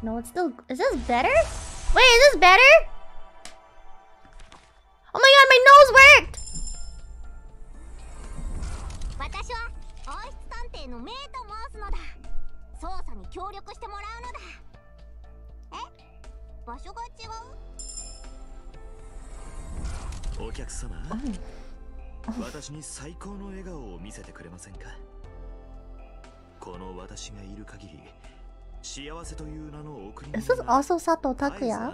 No, it's still... Is this better? Wait, is this better? Oh my god, my nose worked! This is also Sato Takuya.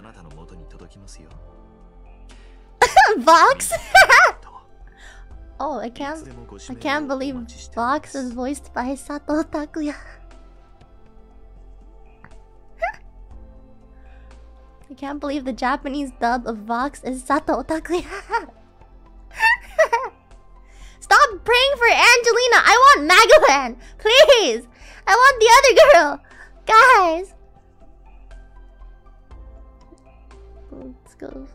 Vox? Oh, I can't I can't believe Vox is voiced by Sato Takuya. I can't believe the Japanese dub of Vox is Sato Takuya. Stop praying for Angelina! I want Magallan! Please! I want the other girl! Guys! Let's go.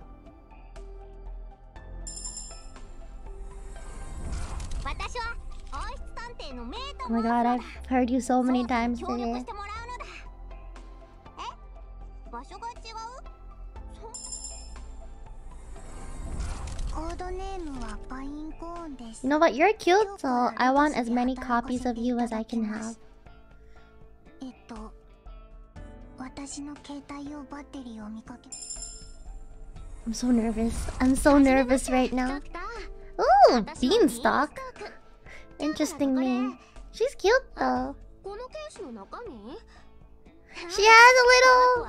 Oh my god, I've heard you so many times today. You know what? You're cute, so I want as many copies of you as I can have. I'm so nervous. I'm so nervous right now. Ooh, Beanstalk. Interesting name. She's cute though. She has a little...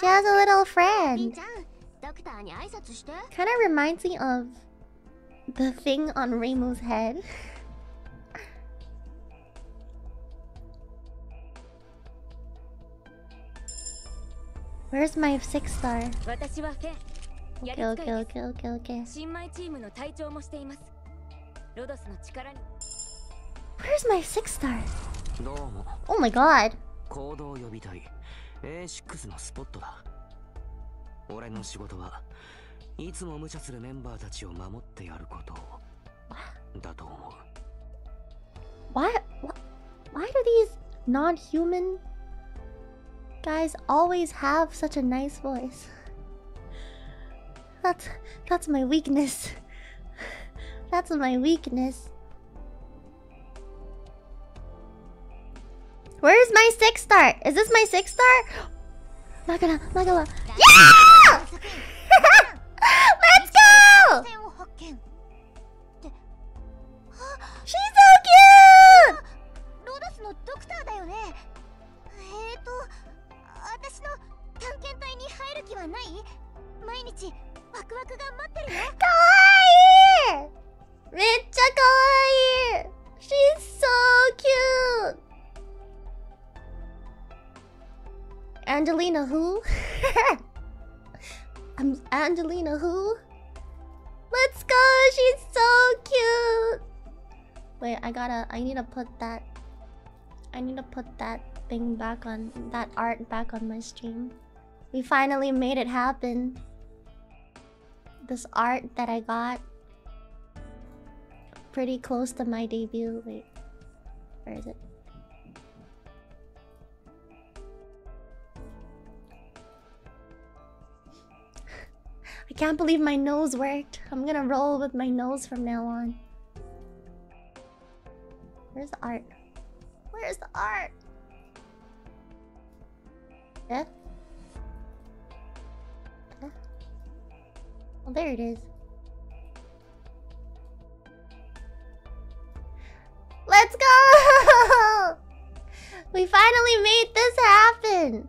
She has a little friend. Kind of reminds me of the thing on Reimu's head. Where's my six star? Okay, okay, okay, okay, okay. Where's my six star? Oh my god. Why, why do these non-human guys always have such a nice voice? That's that's my weakness. That's my weakness. Where's my six star? Is this my six star? Magala, Magala. Yeah! Let's go! She's so cute! Kawaii! Mechcha kawaii! She's so cute! Angelina who? I'm Angelina who? Let's go! She's so cute! Wait, I gotta... I need to put that... I need to put that thing back on... That art back on my stream. We finally made it happen. This art that I got pretty close to my debut. Wait, where is it? I can't believe my nose worked. I'm gonna roll with my nose from now on. Where's the art? Where's the art? Yeah. Well, there it is. Let's go! We finally made this happen!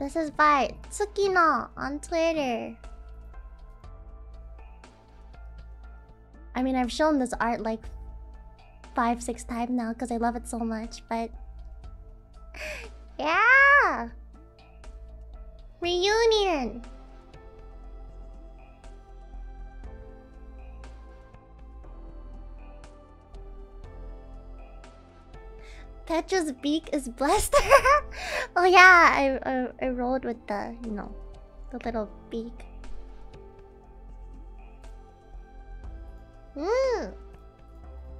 This is by Tsukino on Twitter. I mean, I've shown this art like five, six times now because I love it so much, but... Yeah! Reunion! Petra's beak is blessed. Oh yeah, I, I I rolled with the, you know, the little beak. Mm.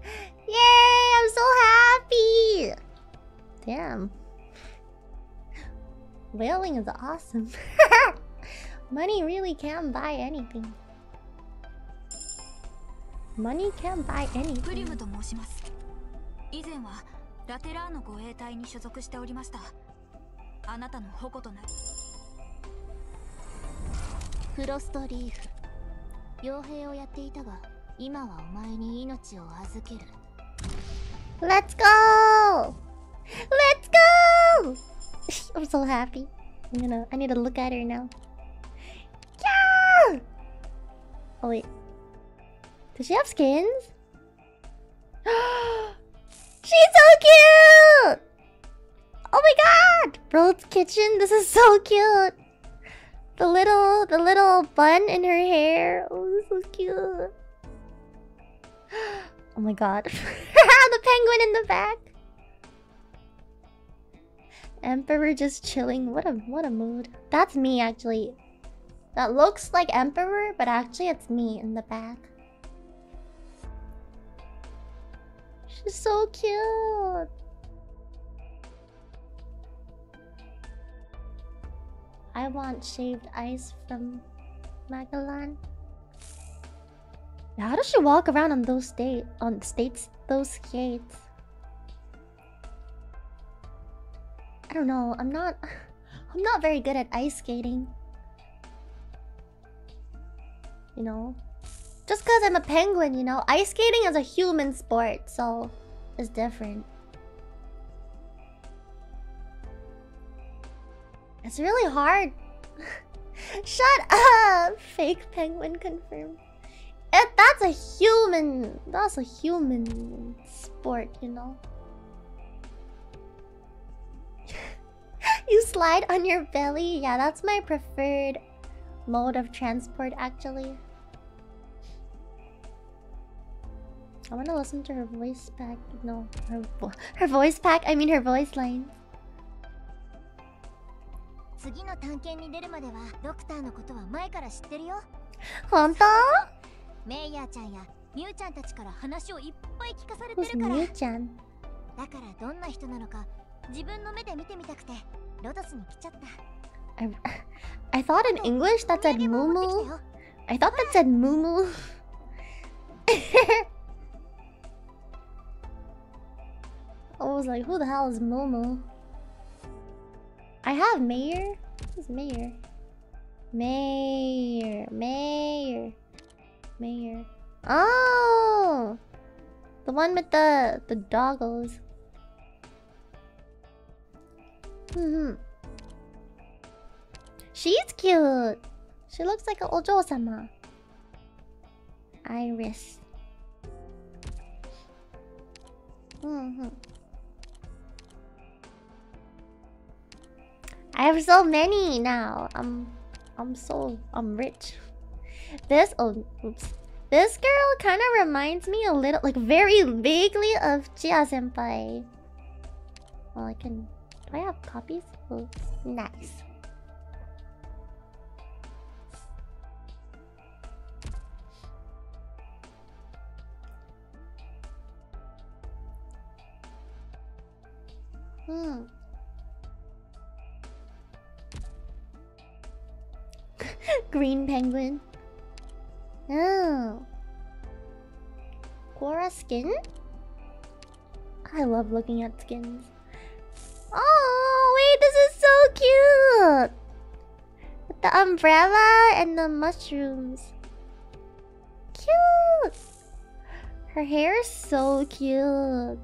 Yay! I'm so happy. Damn. Whaling is awesome. Money really can't buy anything. Money can't buy anything. Let's go! Let's go! I'm so happy. I'm gonna. I need to look at her now. Yeah! Oh wait. Does she have skins? She's so cute! Oh my god! Rhodes Kitchen. This is so cute. The little, the little bun in her hair. Oh, this is so cute. Oh my god. The penguin in the back. Emperor just chilling. What a what a mood. That's me actually. That looks like Emperor, but actually it's me in the back. She's so cute. I want shaved ice from Magallan. How does she walk around on those state on states those skates? I don't know. I'm not. I'm not very good at ice skating. You know, just because I'm a penguin, you know, ice skating is a human sport, so it's different. It's really hard. Shut up! Fake penguin confirmed. It, that's a human. That's a human sport, you know. You slide on your belly. Yeah, that's my preferred mode of transport, actually. I want to listen to her voice pack. No, her, vo her voice pack. I mean her voice line. Who's Miu-chan? I, I thought in English that said Mumu. I thought that said Mumu. I was like, who the hell is Mumu? I have Mayor? Who's Mayor? Mayor. Mayor. Mayor. Oh! The one with the the doggos. Mm-hmm. She's cute. She looks like an Ojo-sama. Iris. Mm-hmm. I have so many now. I'm I'm so I'm rich. This oh oops. This girl kind of reminds me a little, like very vaguely, of Chia Senpai. Well, I can. Do I have copies? Oh, nice. Hmm. Green penguin. Oh. Quora skin? I love looking at skins. Oh, wait, this is so cute! With the umbrella and the mushrooms. Cute! Her hair is so cute.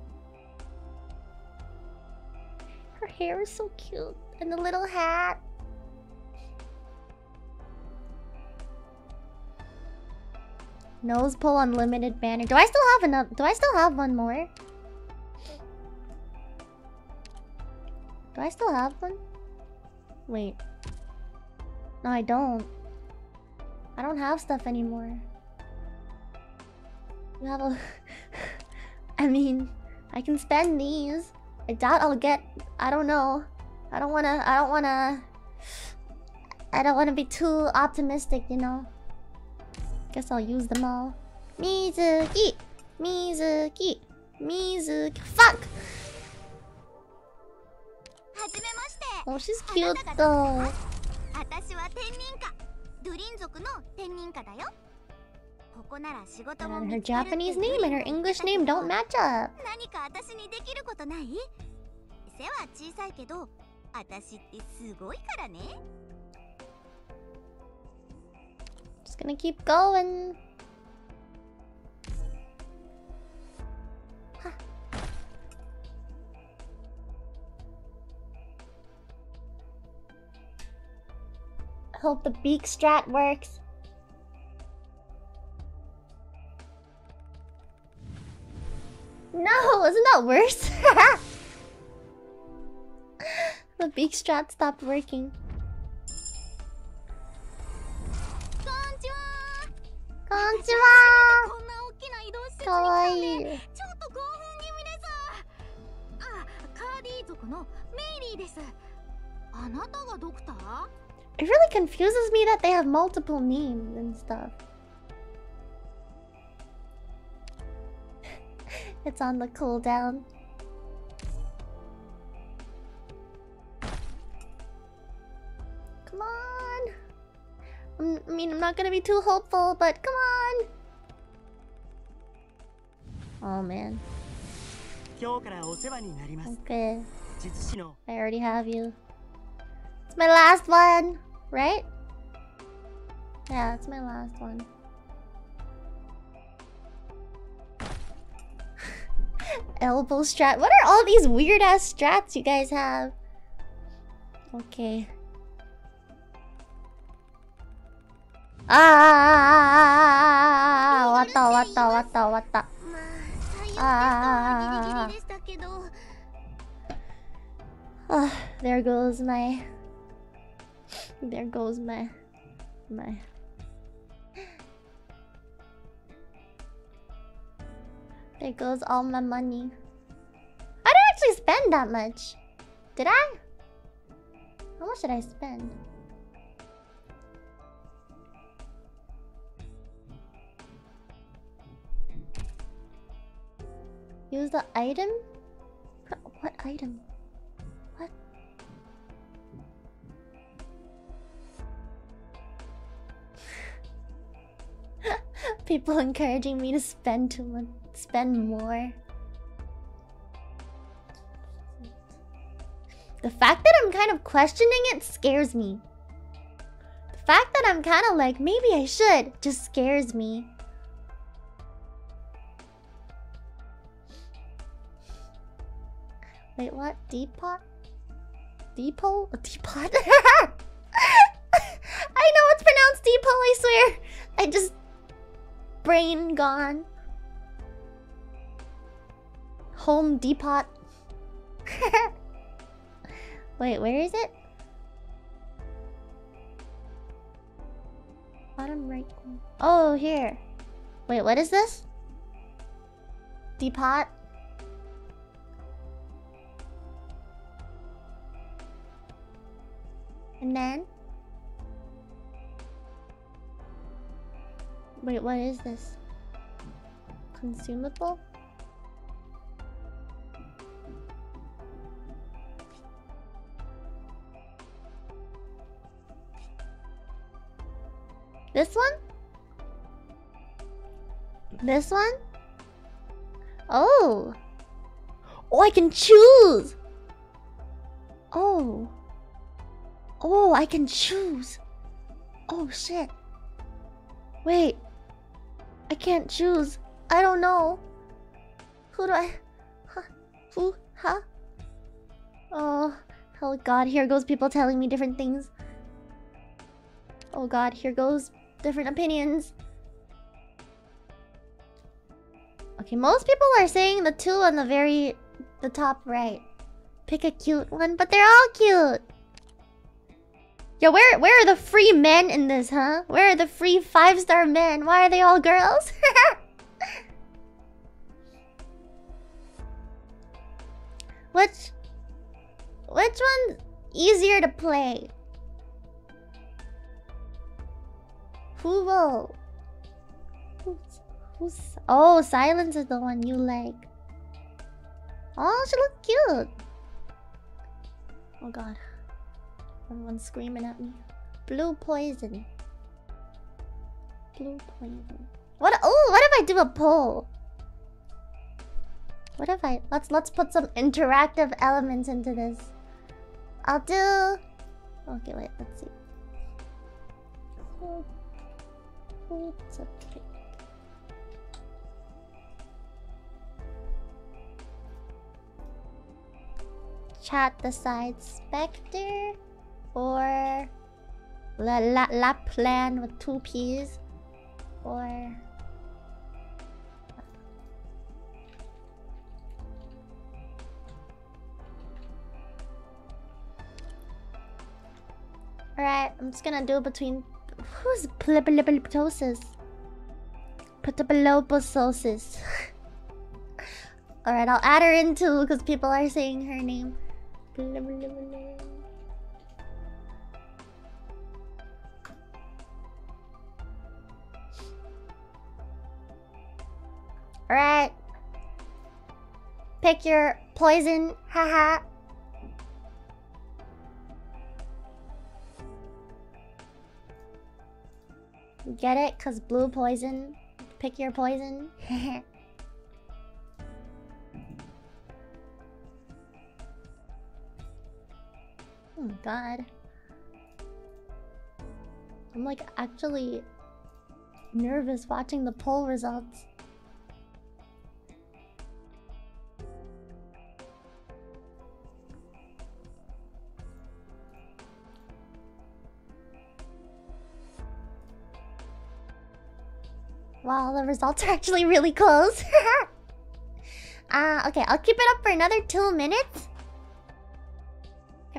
Her hair is so cute. And the little hat. Nose pull unlimited banner. Do I still have enough? Do I still have one more? Do I still have one? Wait. No, I don't. I don't have stuff anymore. You have a... I mean, I can spend these. I doubt I'll get... I don't know. I don't wanna... I don't wanna... I don't wanna be too optimistic, you know? Guess I'll use them all. Mizuki! Mizuki! Mizuki! Fuck! Hajimemashite! Oh, she's cute though. And her Japanese name and her English name don't match up. Just gonna keep going. Huh. Hope the beak strat works. No, isn't that worse? The beak strat stopped working. Konnichiwa! Konnichiwa! Kawaii! It really confuses me that they have multiple names and stuff. It's on the cooldown. Come on! I'm, I mean, I'm not gonna be too hopeful, but come on! Oh man. Okay. I already have you. It's my last one, right? Yeah, it's my last one. Elbow strat. What are all these weird ass strats you guys have? Okay. Ah, what the, what the, what the, what the. Ah, oh, there goes my. There goes my. My. There goes all my money. I didn't actually spend that much. Did I? How much did I spend? Use the item? What item? What? People encouraging me to spend too much. Spend more. The fact that I'm kind of questioning it scares me. The fact that I'm kind of like, maybe I should, just scares me. Wait, what? Depot? Depot? A teapot? I know it's pronounced depot, I swear. I just... brain gone. Home Depot. Wait, where is it? Bottom right corner. Oh, here. Wait, what is this? Depot. And then? Wait, what is this? Consumable? This one? This one? Oh! Oh, I can choose! Oh! Oh, I can choose! Oh, shit! Wait! I can't choose! I don't know! Who do I... Huh? Who? Huh? Oh... Oh god, here goes people telling me different things. Oh god, here goes... different opinions. Okay, most people are saying the two on the very... the top right. Pick a cute one, but they're all cute! Yo, where, where are the free men in this, huh? Where are the free five-star men? Why are they all girls? Which... which one's easier to play? Who will? Who's, who's, oh, Silence is the one you like. Oh, she looks cute. Oh god. Everyone's screaming at me. Blue poison. Blue poison. What? Oh, what if I do a poll? What if I... Let's let's put some interactive elements into this. I'll do... Okay, wait, let's see. What's a trick? Chat decides Spectre or La La La Plan with two P's or alright, I'm just gonna do between who's plippliptosis? Plipploptosis. Alright, I'll add her in too because people are saying her name. Alright. Pick your poison, haha. Get it? Cause blue poison. Pick your poison. Oh god. I'm like actually nervous watching the poll results. Wow, the results are actually really close. uh, okay, I'll keep it up for another two minutes.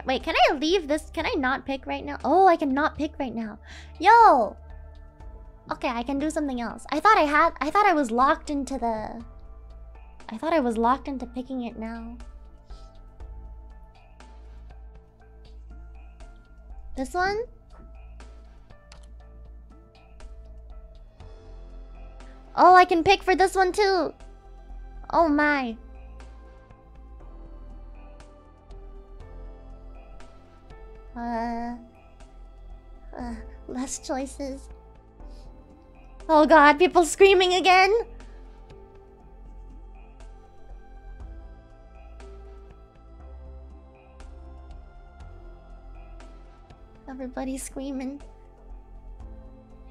Wait, can I leave this? Can I not pick right now? Oh, I cannot pick right now. Yo! Okay, I can do something else. I thought I had... I thought I was locked into the... I thought I was locked into picking it now. This one? Oh, I can pick for this one too! Oh my. Uh, uh, less choices. Oh god, people screaming again! Everybody's screaming.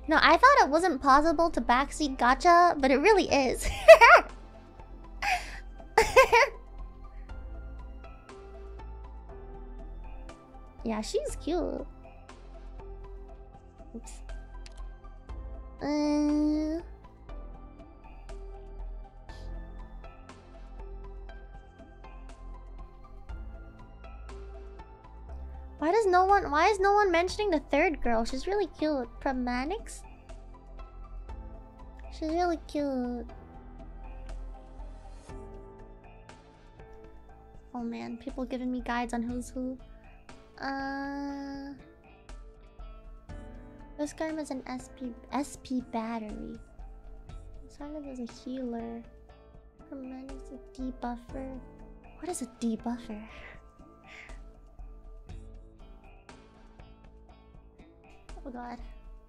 No, I thought it wasn't possible to backseat gacha, but it really is. Yeah, she's cute. Oops. Uh... Why does no one... Why is no one mentioning the third girl? She's really cute. Pramanix? She's really cute. Oh man, people giving me guides on who's who. Uh, this Karma is an S P S P battery. This Karma is a healer. Herman is a debuffer. What is a debuffer? Oh god.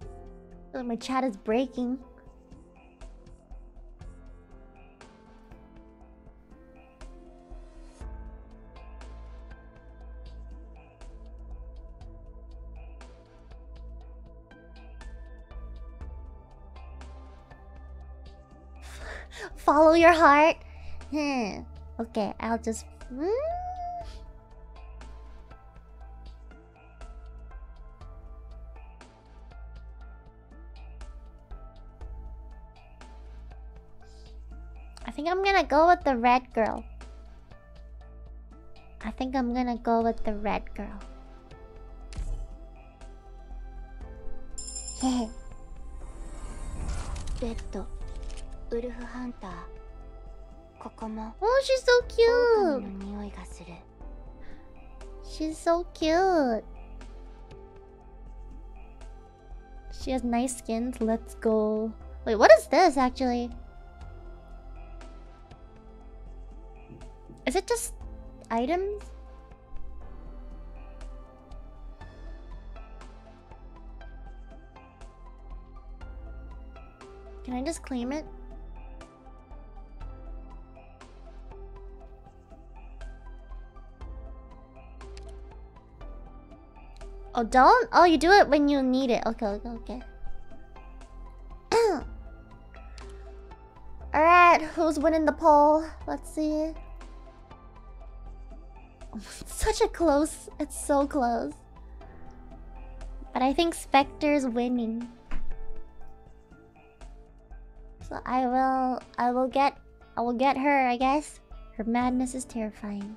I feel like my chat is breaking. Follow your heart. Hmm. Okay, I'll just. Hmm. I think I'm gonna go with the red girl. I think I'm gonna go with the red girl. Heh. Red. Oh, she's so cute! She's so cute! She has nice skins, let's go. Wait, what is this actually? Is it just items? Can I just claim it? Oh, don't? Oh, you do it when you need it. Okay, okay, okay. Alright, who's winning the poll? Let's see. It's such a close... It's so close. But I think Spectre's winning. So I will... I will get... I will get her, I guess. Her madness is terrifying.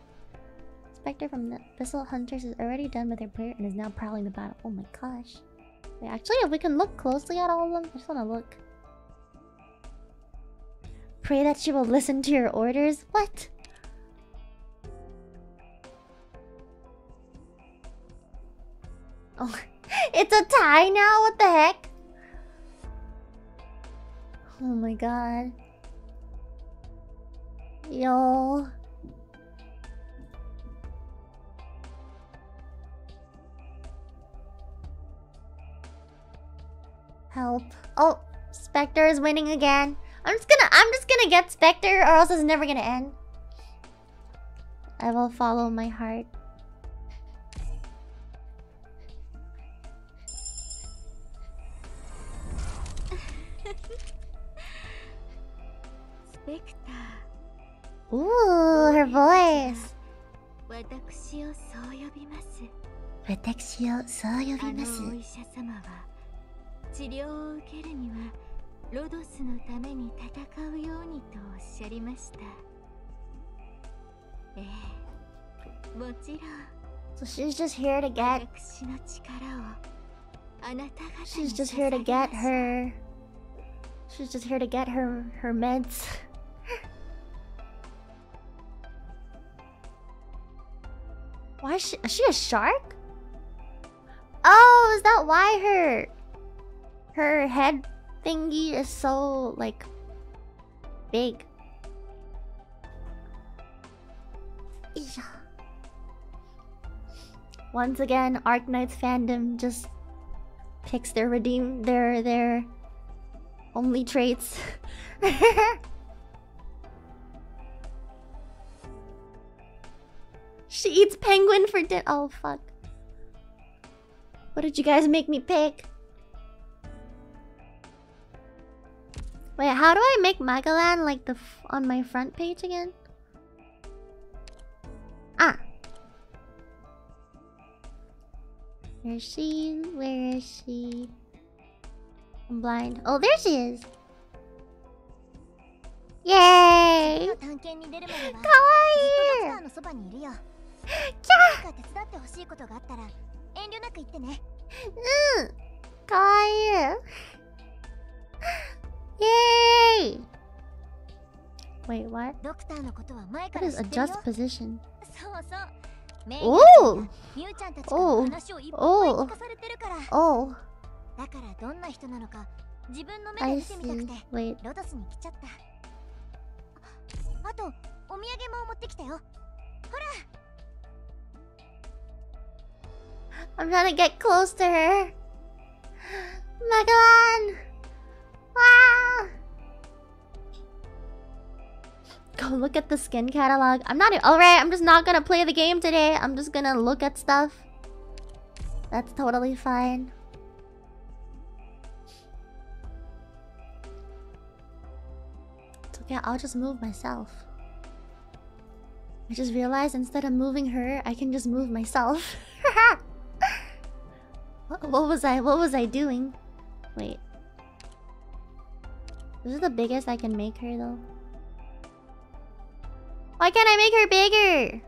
Spectre from the Abyssal Hunters is already done with her prayer and is now prowling the battle. Oh my gosh. Wait, actually, if we can look closely at all of them... I just want to look. Pray that she will listen to your orders? What? Oh, it's a tie now? What the heck? Oh my god. Yo. Help. Oh, Spectre is winning again. I'm just gonna- I'm just gonna get Spectre or else it's never gonna end. I will follow my heart. Spectre. Ooh, her voice. So she's just here to get... She's just here to get her... She's just here to get her... her meds. Why is she... Is she a shark? Oh, is that why her... Her head... thingy is so, like, big. Yeah. Once again, Arknights fandom just picks their redeem their their only traits. She eats penguin for dinner. Oh fuck! What did you guys make me pick? Wait, how do I make Magallan like the f on my front page again? Ah, where is she? Where is she? I'm blind. Oh, there she is! Yay! Kawaii! Yeah! Kawaii! Yay! Wait, what? What is adjust position? Oh! Oh! Oh! Oh! I see. Wait. I'm trying to get close to her. Magallan! Wow! Go look at the skin catalog. I'm not... Alright, I'm just not gonna play the game today. I'm just gonna look at stuff. That's totally fine. It's okay, I'll just move myself. I just realized instead of moving her, I can just move myself. What, what was I... What was I doing? Wait. This is the biggest I can make her, though. Why can't I make her bigger?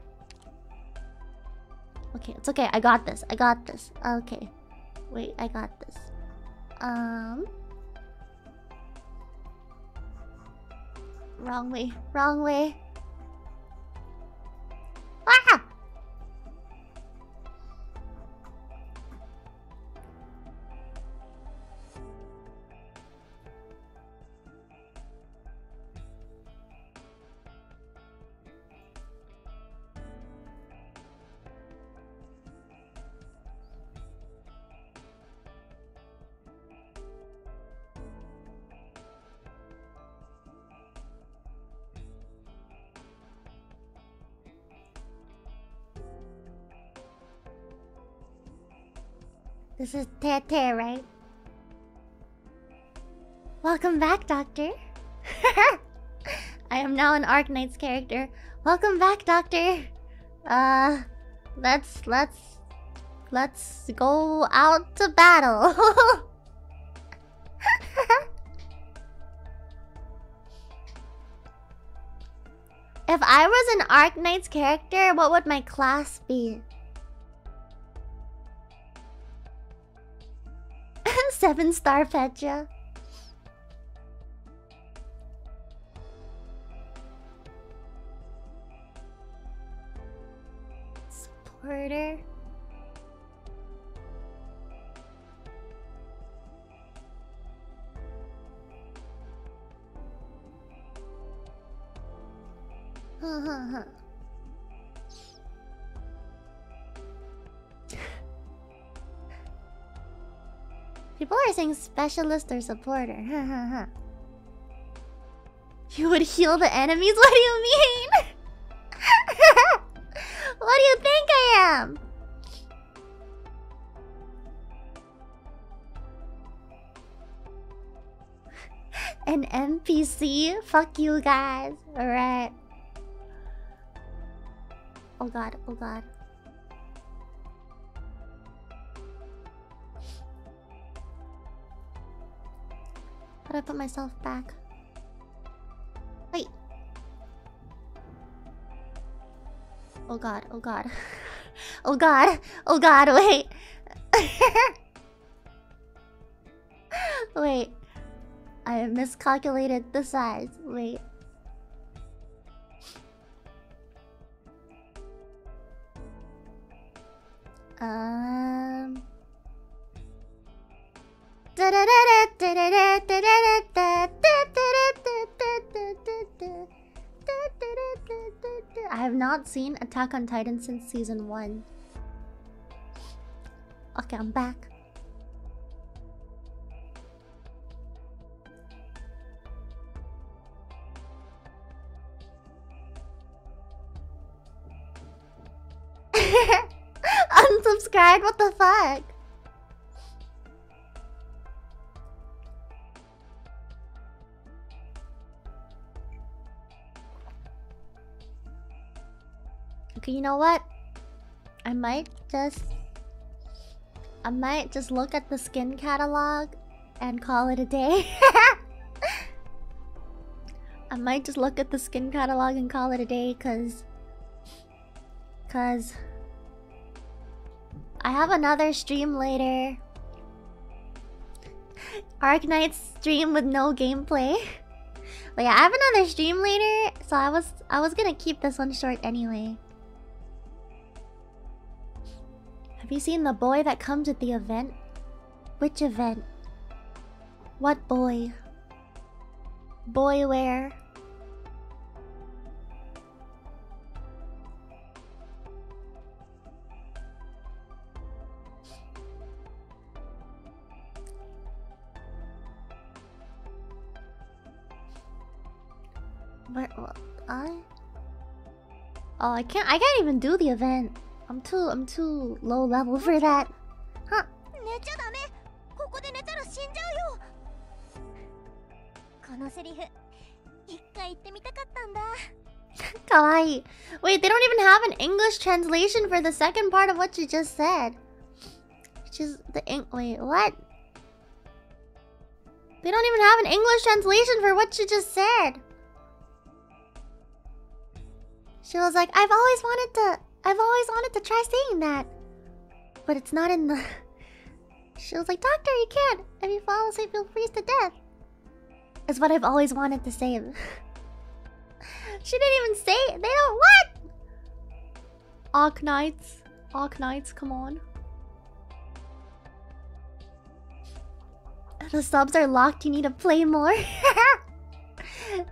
Okay, it's okay. I got this. I got this. Okay. Wait, I got this. Um... Wrong way. Wrong way. Ah! This is Tete, right? Welcome back, Doctor. I am now an Arknights character. Welcome back, Doctor. Uh, let's let's let's go out to battle. If I was an Arknights character, what would my class be? Seven star Petra. Supporter. Huh, huh, huh. People are saying specialist or supporter. You would heal the enemies? What do you mean? What do you think I am? An N P C? Fuck you guys. Alright. Oh god, oh god. How do I put myself back? Wait. Oh god, oh god. Oh god, oh god, wait. Wait. I miscalculated the size. Wait. Um. I have not seen Attack on Titan since season one. Okay, I'm back. Unsubscribed? What the fuck? Okay, you know what? I might just... I might just look at the skin catalog and call it a day. I might just look at the skin catalog and call it a day, cause... Cause... I have another stream later. Arknights stream with no gameplay. But yeah, I have another stream later, so I was... I was gonna keep this one short anyway. Have you seen the boy that comes at the event? Which event? What boy? Boy where? Where? I? Oh, I can't. I can't even do the event. I'm too, I'm too low level for that. Huh? Kawaii. Wait, they don't even have an English translation for the second part of what you just said. Which is the ink. Wait, what? They don't even have an English translation for what you just said. She was like, I've always wanted to... I've always wanted to try saying that. But it's not in the... She was like, Doctor, you can't. If you fall asleep, you'll freeze to death. It's what I've always wanted to say. She didn't even say it. They don't... What? Arknights. Arknights, come on. The subs are locked. You need to play more.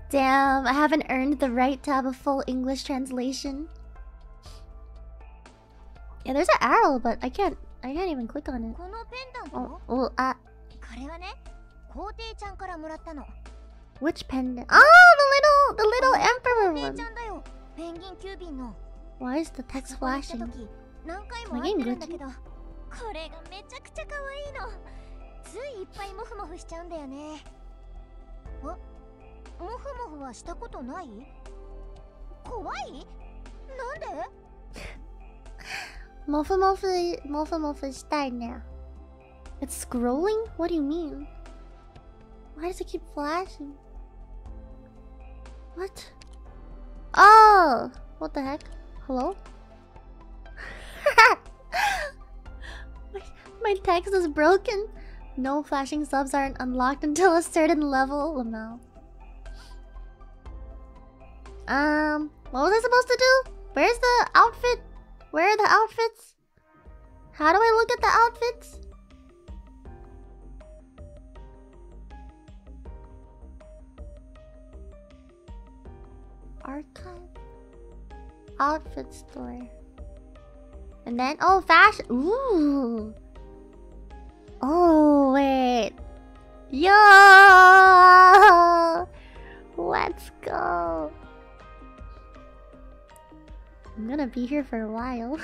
Damn, I haven't earned the right to have a full English translation. Yeah, there's an arrow, but I can't... I can't even click on it. Oh, oh, ah. Which pendant? Oh, the little... The little emperor one! Why is the text flashing? My game glitching? これがめちゃくちゃ可愛いの。ついいっぱいモフモフしちゃうんだよね。あ、モフモフはしたことない？怖い？なんで？モフモフモフモフしたいね。It's scrolling? What do you mean? Why does it keep flashing? What? Oh! What the heck? Hello? my, my text is broken. No flashing subs aren't unlocked until a certain level. Oh, no. Um, what was I supposed to do? Where's the outfit? Where are the outfits? How do I look at the outfits? Archive? Outfit store. And then, oh, fashion. Ooh. Oh, wait. Yo! Let's go. I'm gonna be here for a while.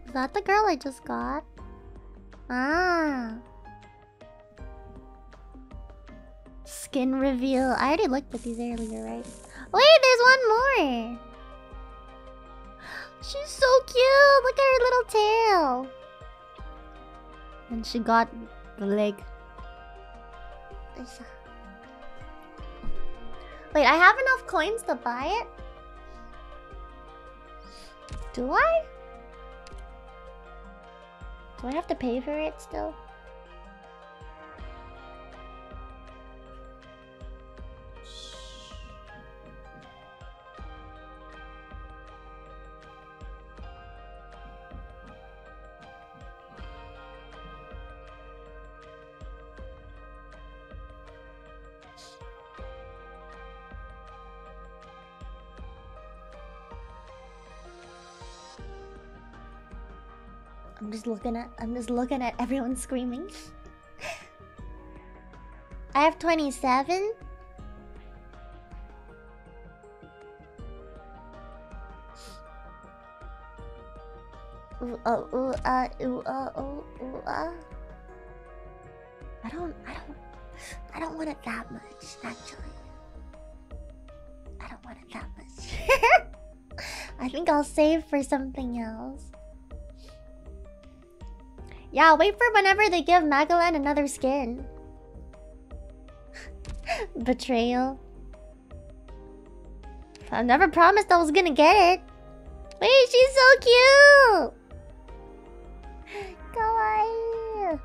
Is that the girl I just got? Ah. Skin reveal. I already looked at these earlier, right? Wait, there's one more! She's so cute! Look at her little tail! And she got the leg. Wait, I have enough coins to buy it? Do I? Do I have to pay for it still? I'm just looking at- I'm just looking at everyone screaming. I have twenty-seven. Ooh, oh, ooh, uh, ooh, uh, ooh, ooh, uh. I don't- I don't- I don't want it that much, actually. I don't want it that much. I think I'll save for something else. Yeah, wait for whenever they give Magallan another skin. Betrayal. I never promised I was gonna get it. Wait, she's so cute! Kawaii!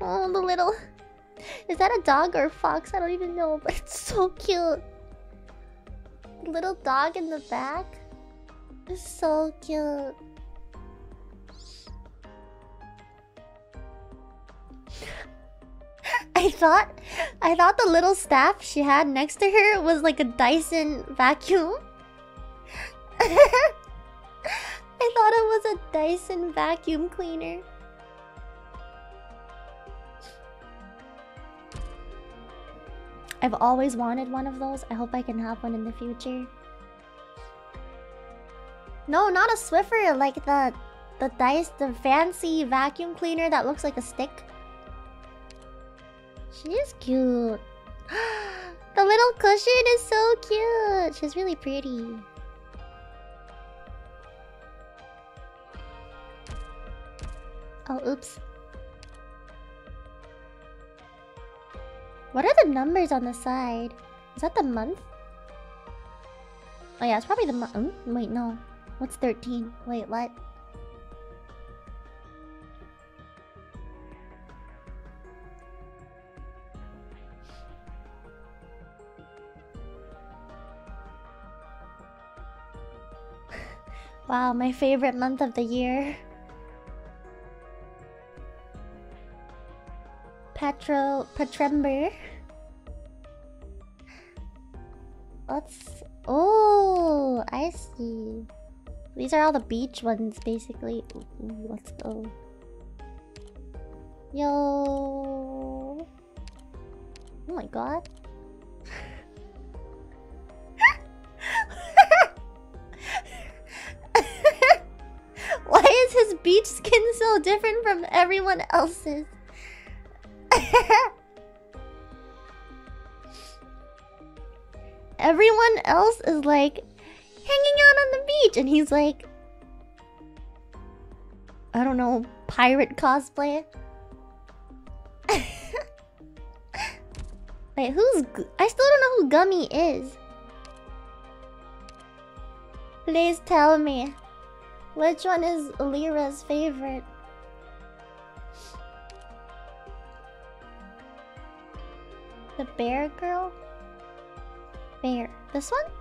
Oh, the little... Is that a dog or a fox? I don't even know, but it's so cute. The little dog in the back. It's so cute. I thought, I thought the little staff she had next to her was like a Dyson vacuum. I thought it was a Dyson vacuum cleaner. I've always wanted one of those. I hope I can have one in the future. No, not a Swiffer, like the the Dyson, the fancy vacuum cleaner that looks like a stick. She is cute. The little cushion is so cute. She's really pretty. Oh, oops. What are the numbers on the side? Is that the month? Oh yeah, it's probably the month. Um, wait, no. What's thirteen? Wait, what? Wow, my favorite month of the year. Petro... Petrember. Let's... Oh, I see. These are all the beach ones, basically. Ooh, let's go. Yo... Oh my god. Why is his beach skin so different from everyone else's? Everyone else is like hanging out on the beach and he's like, I don't know, pirate cosplay. Wait, who's... Gu I still don't know who Gummy is. Please tell me. Which one is Elira's favorite? The bear girl? Bear. This one?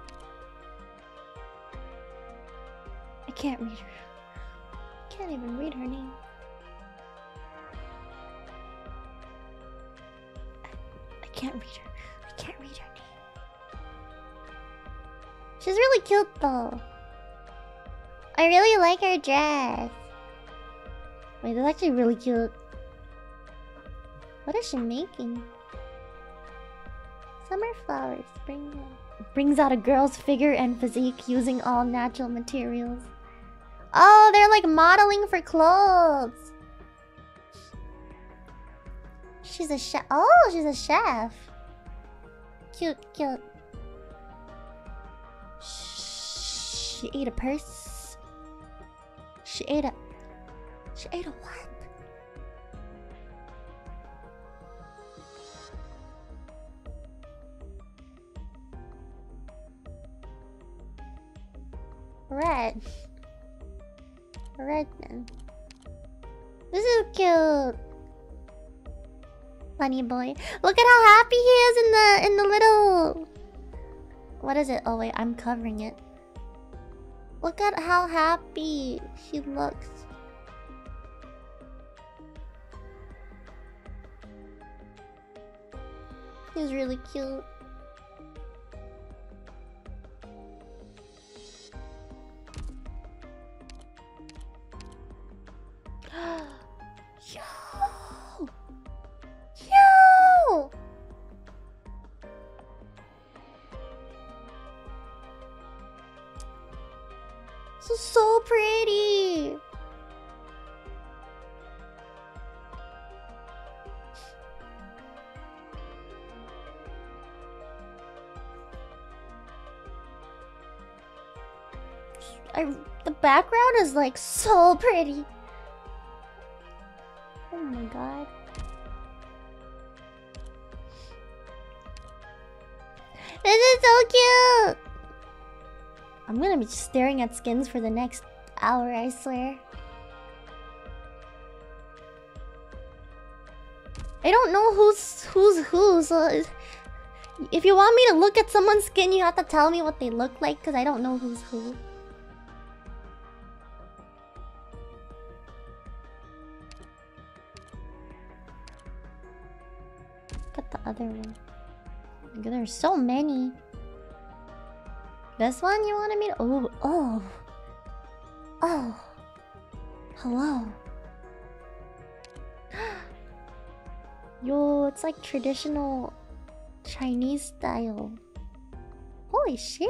I can't read her. I can't even read her name. I can't read her. I can't read her name. She's really cute though. I really like her dress. Wait, that's actually really cute. What is she making? Summer flowers spring out. Brings out a girl's figure and physique using all natural materials. Oh, they're like modeling for clothes. She's a chef. Oh, she's a chef. Cute, cute. She ate a purse. She ate a... She ate a what? Red. Red man. This is cute. Bunny boy. Look at how happy he is in the in the little... What is it? Oh wait, I'm covering it. Look at how happy she looks. He's really cute. Yo! Yo! This is so pretty! I, the background is like so pretty! Oh my god. This is so cute! I'm gonna be staring at skins for the next hour, I swear. I don't know who's who's who, so... If you want me to look at someone's skin, you have to tell me what they look like, because I don't know who's who. The other one. There's so many. This one you wanted me to... Oh, oh. Oh. Hello. Yo, it's like traditional Chinese style. Holy shit.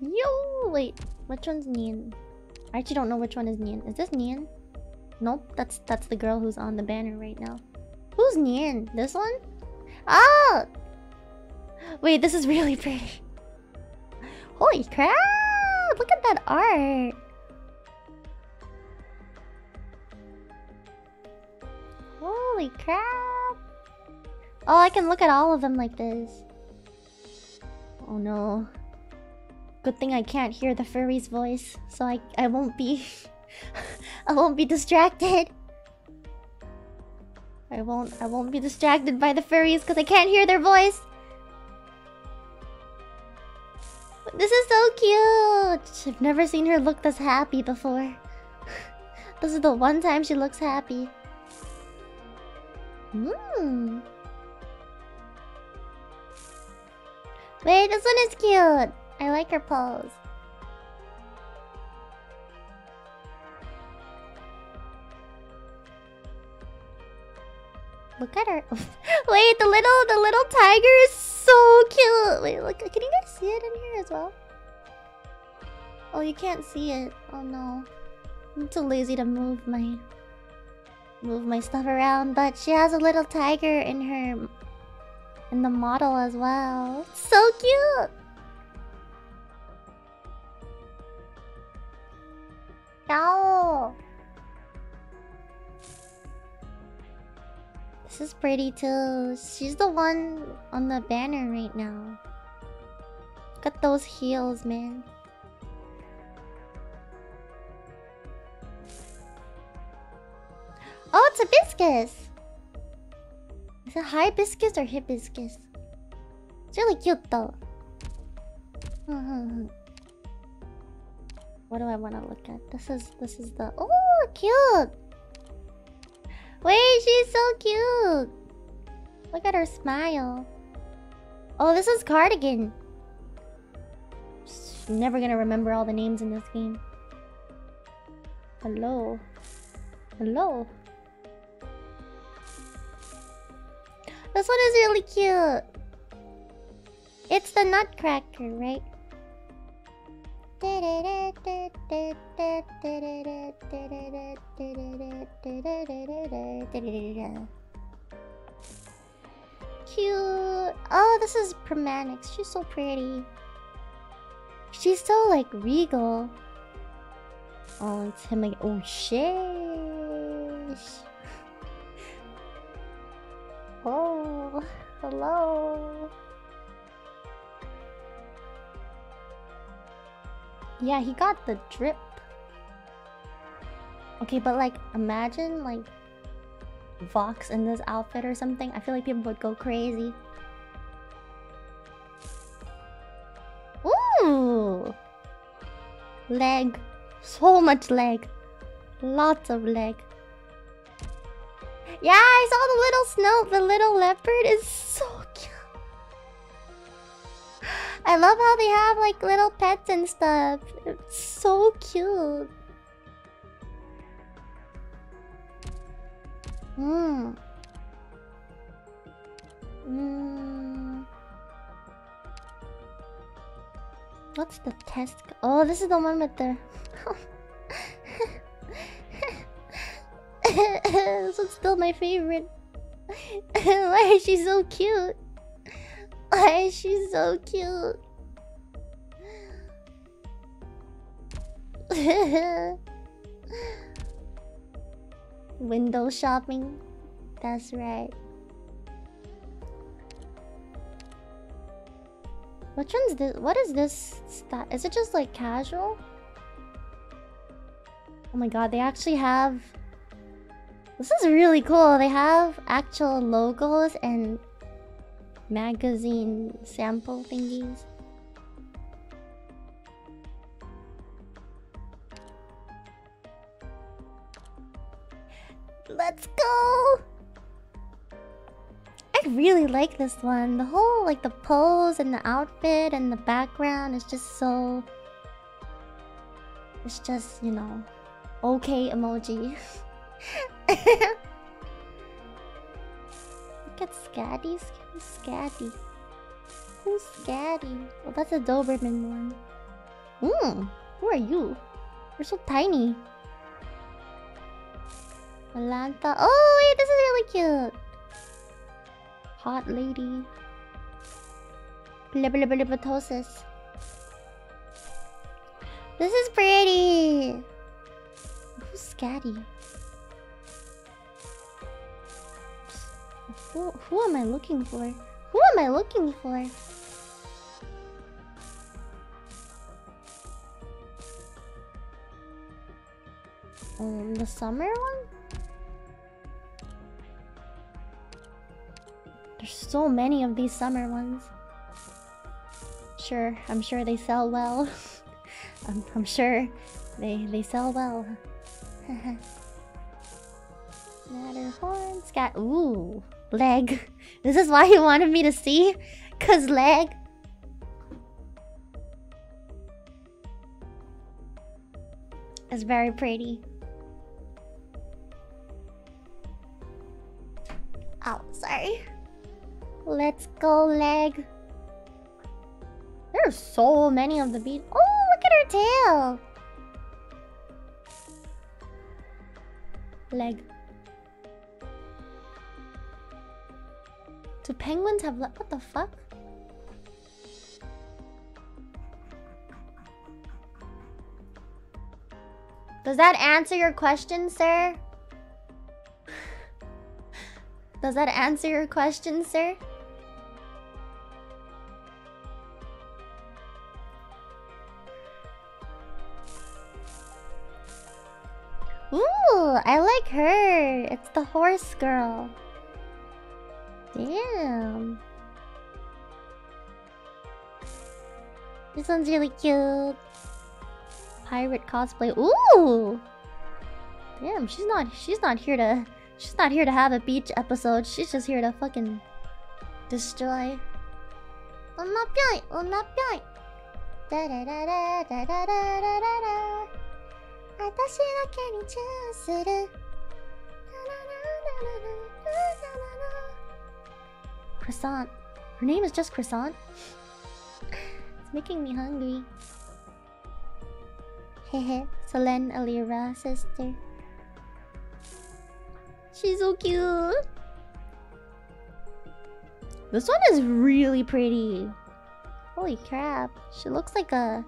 Yo, wait. Which one's Nian? I actually don't know which one is Nian. Is this Nian? Nope, that's that's the girl who's on the banner right now. Who's Nian? This one? Oh! Wait, this is really pretty. Holy crap! Look at that art! Holy crap! Oh, I can look at all of them like this. Oh no. Good thing I can't hear the furry's voice, so I, I won't be... I won't be distracted. I won't I won't be distracted by the furries because I can't hear their voice. This is so cute. I've never seen her look this happy before. This is the one time she looks happy. Hmm. Wait, this one is cute. I like her pose. Look at her. Wait, the little the little tiger is so cute. Wait, look. Can you guys see it in here as well? Oh, you can't see it. Oh no. I'm too lazy to move my move my stuff around, but she has a little tiger in her in the model as well. It's so cute. No. This is pretty too. She's the one on the banner right now. Look at those heels, man. Oh, it's Hibiscus! Is it Hibiscus or Hibiscus? It's really cute though. What do I want to look at? This is this is the oh cute. Wait, she's so cute. Look at her smile. Oh, this is Cardigan. She's never gonna remember all the names in this game. Hello, hello. This one is really cute. It's the Nutcracker, right? Cute. Oh, this is Pramanix. She's so pretty. She's so like regal. Oh, it's him again. Oh shit. Oh, hello. Yeah, he got the drip. Okay, but like, imagine like Vox in this outfit or something. I feel like people would go crazy. Ooh! Leg. So much leg. Lots of leg. Yeah, I saw the little snow. The little leopard is so cute. I love how they have like little pets and stuff. It's so cute. Hmm. Hmm. What's the test? Oh, this is the one with the. This one's still my favorite. Why is she so cute? Why is she so cute? Window shopping. That's right. Which one's this? What is this stat? Is it just like casual? Oh my god, they actually have... This is really cool. They have actual logos and magazine sample thingies. Let's go! I really like this one. The whole, like, the pose and the outfit and the background is just so... It's just, you know, okay emoji. Look at Skadi. Who's Skadi? Who's Skadi? Well, that's a Doberman one. Mmm. Who are you? You're so tiny. Alanta. Oh wait, this is really cute. Hot lady. Blibblibblibblitosis. This is pretty. Who's Skadi? Who, who am I looking for? Who am I looking for? Um, the summer one? There's so many of these summer ones. Sure, I'm sure they sell well. I'm, I'm sure they, they sell well. Matterhorn, scat. Ooh. Leg. This is why he wanted me to see? Cause leg. It's very pretty. Oh, sorry. Let's go, leg. There's so many of the bees. Oh, look at her tail. Leg. Do penguins have le- what the fuck? Does that answer your question, sir? Does that answer your question, sir? Ooh, I like her. It's the horse girl. Damn. This one's really cute. Pirate cosplay. Ooh. Damn, she's not she's not here to she's not here to have a beach episode. She's just here to fucking destroy. Unapyai, unapyai. Da da da da da da da da da. Atashi no keni chuu suru. Croissant. Her name is just Croissant. It's making me hungry. Hehe. Selen, Elira, sister. She's so cute. This one is really pretty. Holy crap. She looks like a...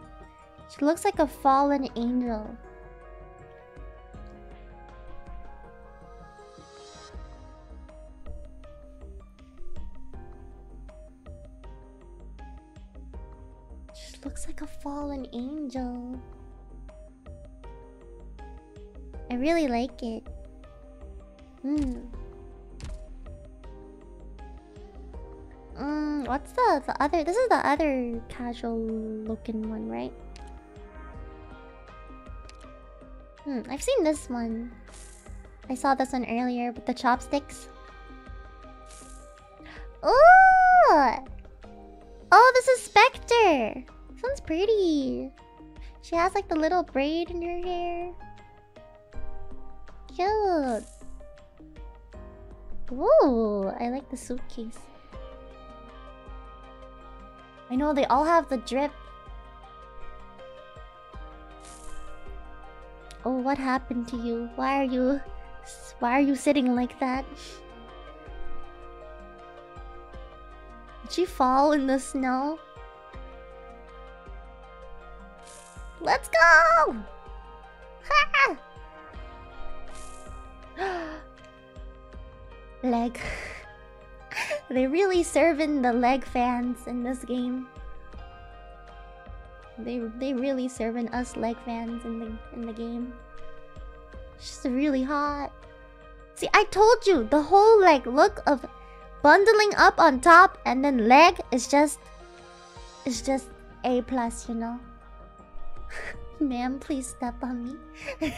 She looks like a fallen angel. She looks like a fallen angel. I really like it. Mm. Mm, what's the, the other... This is the other casual looking one, right? Hmm, I've seen this one. I saw this one earlier with the chopsticks. Oh! Oh, this is Spectre! This one's pretty. She has like the little braid in her hair. Cute. Ooh, I like the suitcase. I know, they all have the drip. Oh, what happened to you? Why are you... Why are you sitting like that? Did she fall in the snow? Let's go! Ha! Leg. They're really serving the leg fans in this game. They they really serving us leg fans in the in the game. She's really hot. See, I told you the whole like look of bundling up on top and then leg is just it's just A plus, you know. Ma'am, please step on me.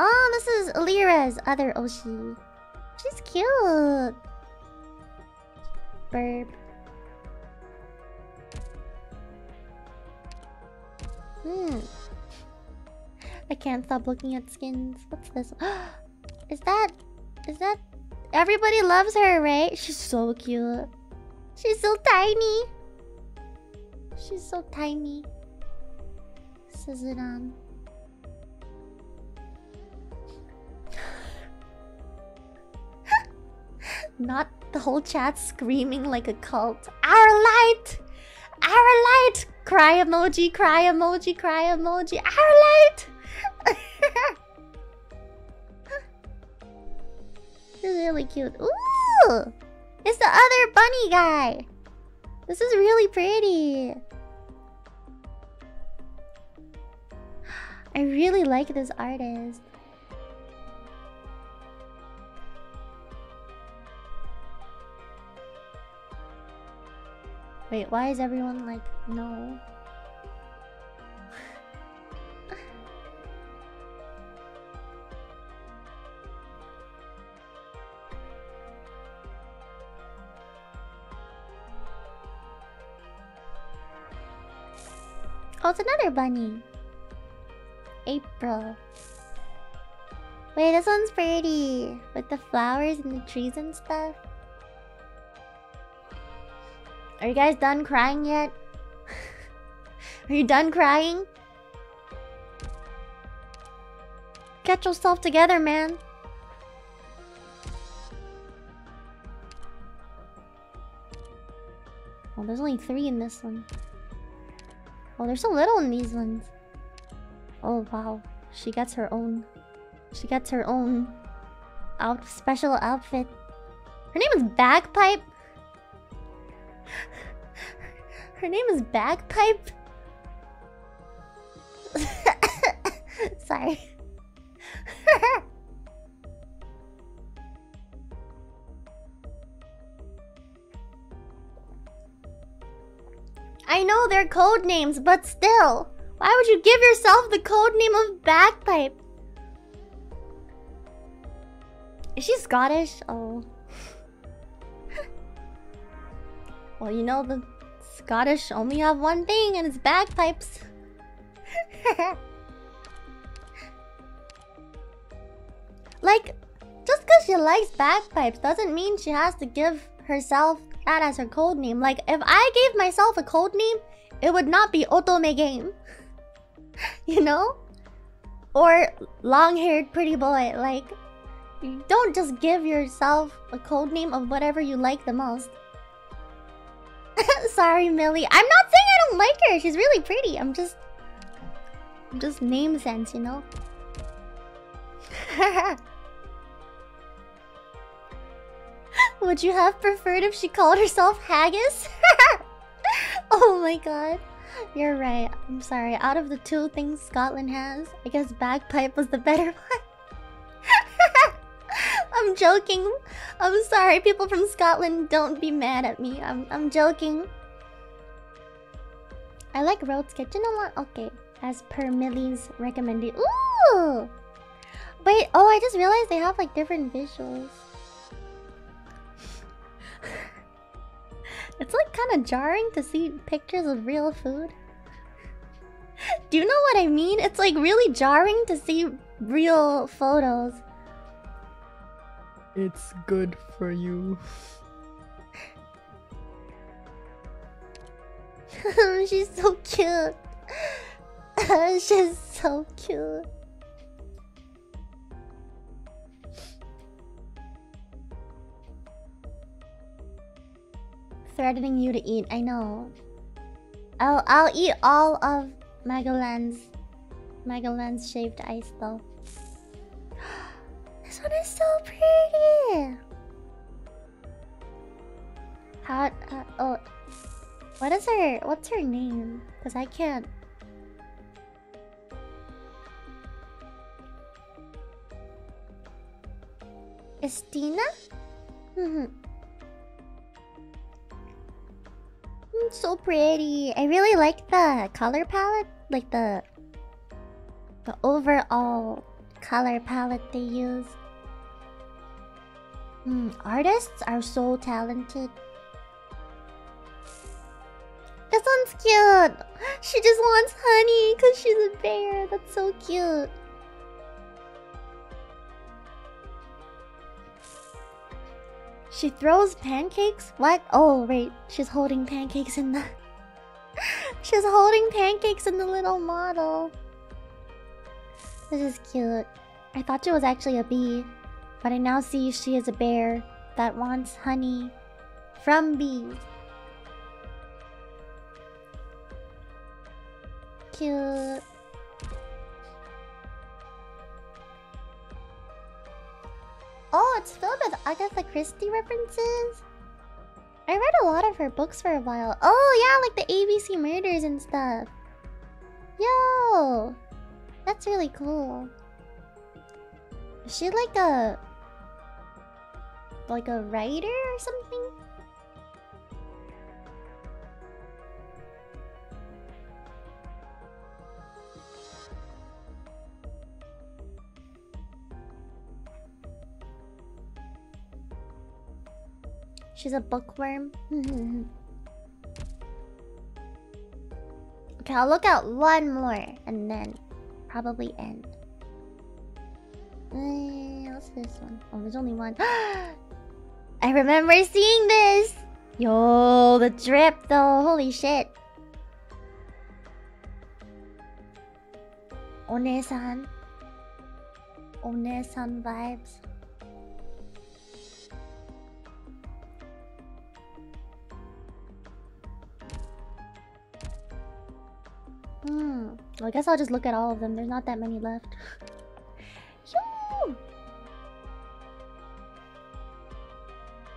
Oh, this is Elira's other Oshi. She's cute. Burp. Hmm. I can't stop looking at skins. What's this? Is that... Is that... Everybody loves her, right? She's so cute. She's so tiny. She's so tiny. Suzuran. Not the whole chat screaming like a cult. Our light! Our light! Cry emoji, cry emoji, cry emoji. Our light! This is really cute. Ooh! It's the other bunny guy. This is really pretty. I really like this artist. Wait, why is everyone like, no? Oh, it's another bunny. Ape bro. Wait, this one's pretty. With the flowers and the trees and stuff. Are you guys done crying yet? Are you done crying? Get yourself together, man. Oh, there's only three in this one. Oh, there's so little in these ones. Oh, wow. She gets her own. She gets her own out special outfit. Her name is Bagpipe. Her name is Bagpipe. Sorry. I know they're code names, but still, why would you give yourself the code name of Bagpipe? Is she Scottish? Oh. Well, you know, the Scottish only have one thing, and it's bagpipes. Like, just because she likes bagpipes doesn't mean she has to give herself that as her code name. Like, if I gave myself a code name, it would not be Otome Game. You know? Or long-haired pretty boy. Like, you don't just give yourself a code name of whatever you like the most. Sorry, Millie. I'm not saying I don't like her. She's really pretty. I'm just... I'm just name sense, you know? Would you have preferred if she called herself Haggis? Oh my god. You're right. I'm sorry. Out of the two things Scotland has, I guess Bagpipe was the better one. I'm joking. I'm sorry, people from Scotland, don't be mad at me. I'm, I'm joking. I like Road's Kitchen a lot. Okay. As per Millie's recommendation. Ooh! Wait, oh, I just realized they have like different visuals. It's like kind of jarring to see pictures of real food. Do you know what I mean? It's like really jarring to see real photos. It's good for you. She's so cute. She's so cute. Threatening you to eat, I know. I'll, I'll eat all of Magallan's Magallan's shaved ice though. This one is so pretty. How? Uh, oh, what is her? What's her name? Cause I can't. Estina? Hmm. So pretty. I really like the color palette, like the the overall color palette they use. Mm, artists are so talented. This one's cute. She just wants honey because she's a bear. That's so cute. She throws pancakes? What? Oh, right. She's holding pancakes in the... She's holding pancakes in the little model. This is cute. I thought she was actually a bee, but I now see she is a bear that wants honey from bees. Cute. Oh, it's filled with Agatha Christie references? I read a lot of her books for a while. Oh yeah, like the A B C Murders and stuff. Yo! That's really cool. Is she like a... like a writer or something? She's a bookworm. Okay, I'll look out one more and then probably end. Uh, what's this one? Oh, there's only one. I remember seeing this! Yo, the drip though, holy shit. One-san. One-san vibes. Hmm. Well, I guess I'll just look at all of them. There's not that many left.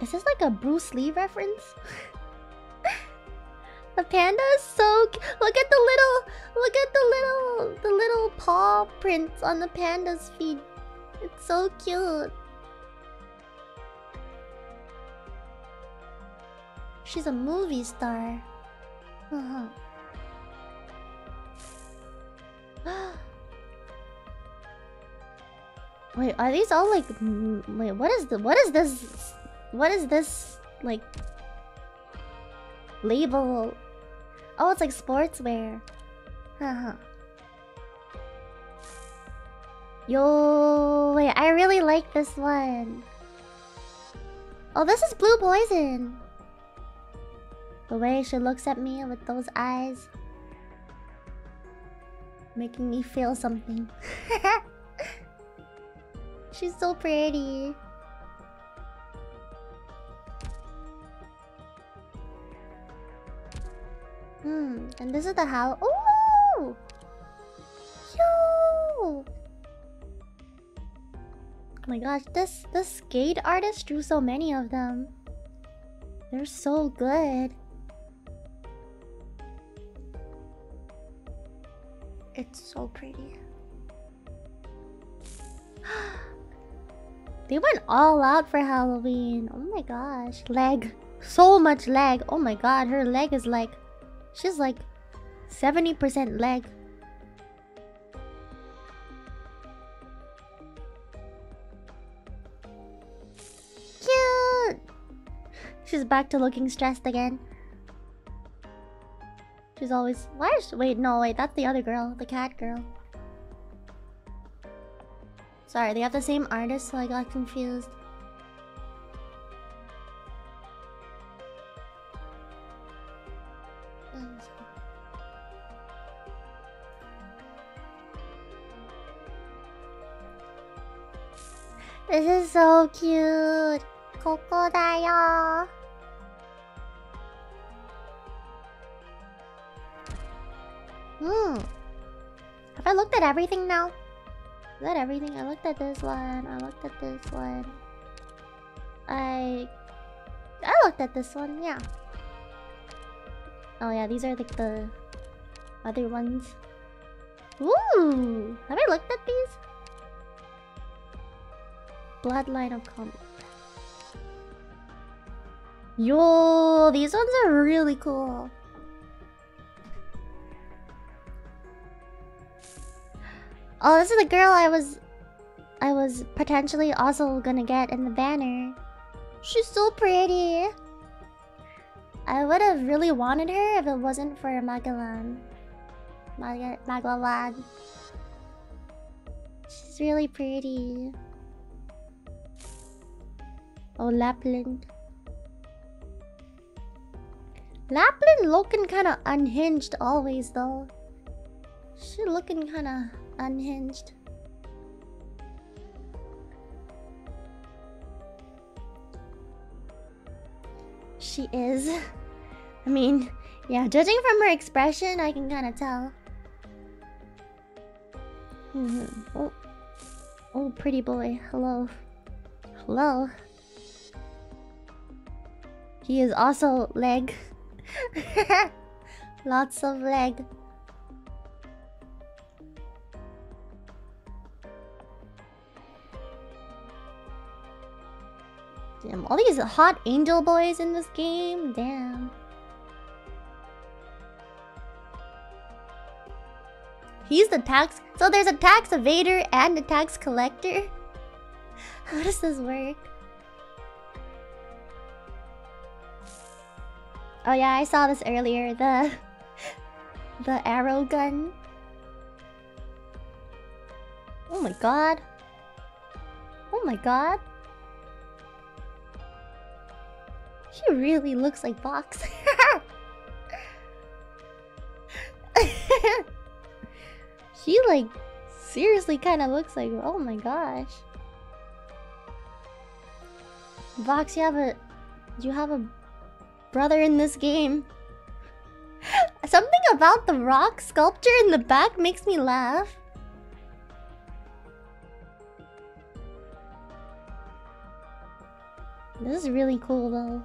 Is this like a Bruce Lee reference? The panda is so cute. Look at the little, look at the little, the little paw prints on the panda's feet. It's so cute. She's a movie star. Uh-huh. Wait, are these all like? Wait, what is the? What is this? What is this like? Label? Oh, it's like sportswear. Haha. Yo, wait, I really like this one. Oh, this is Blue Poison. The way she looks at me with those eyes. Making me feel something. She's so pretty. Hmm, and this is the house. Ooh! Yo! Oh my gosh, this this skate artist drew so many of them. They're so good. It's so pretty. They went all out for Halloween. Oh my gosh. Leg. So much leg. Oh my god, her leg is like... She's like... seventy percent leg. Cute! She's back to looking stressed again. She's always... Why is she... Wait, no, wait. That's the other girl. The cat girl. Sorry, they have the same artist, so I got confused. This is so cute. Koko da yo. Hmm. Have I looked at everything now? Is that everything? I looked at this one. I looked at this one. I... I looked at this one, yeah. Oh yeah, these are like the... other ones. Ooh! Have I looked at these? Bloodline of Comet. Yo! These ones are really cool. Oh, this is the girl I was... I was potentially also gonna get in the banner. She's so pretty! I would have really wanted her if it wasn't for Magallan. Mag Magallan. She's really pretty. Oh, Lapland. Lapland looking kinda unhinged always though. She looking kinda... unhinged. She is. I mean, yeah, judging from her expression, I can kind of tell. Mm-hmm. Oh, oh, pretty boy. Hello. Hello. He is also leg. Lots of leg. Damn, all these hot angel boys in this game, damn. He's the tax... So there's a tax evader and a tax collector? How does this work? Oh yeah, I saw this earlier, the... the arrow gun. Oh my god. Oh my god. He really looks like Box. She like seriously kind of looks like, oh my gosh. Vox, you have a you have a brother in this game. Something about the rock sculpture in the back makes me laugh. This is really cool though.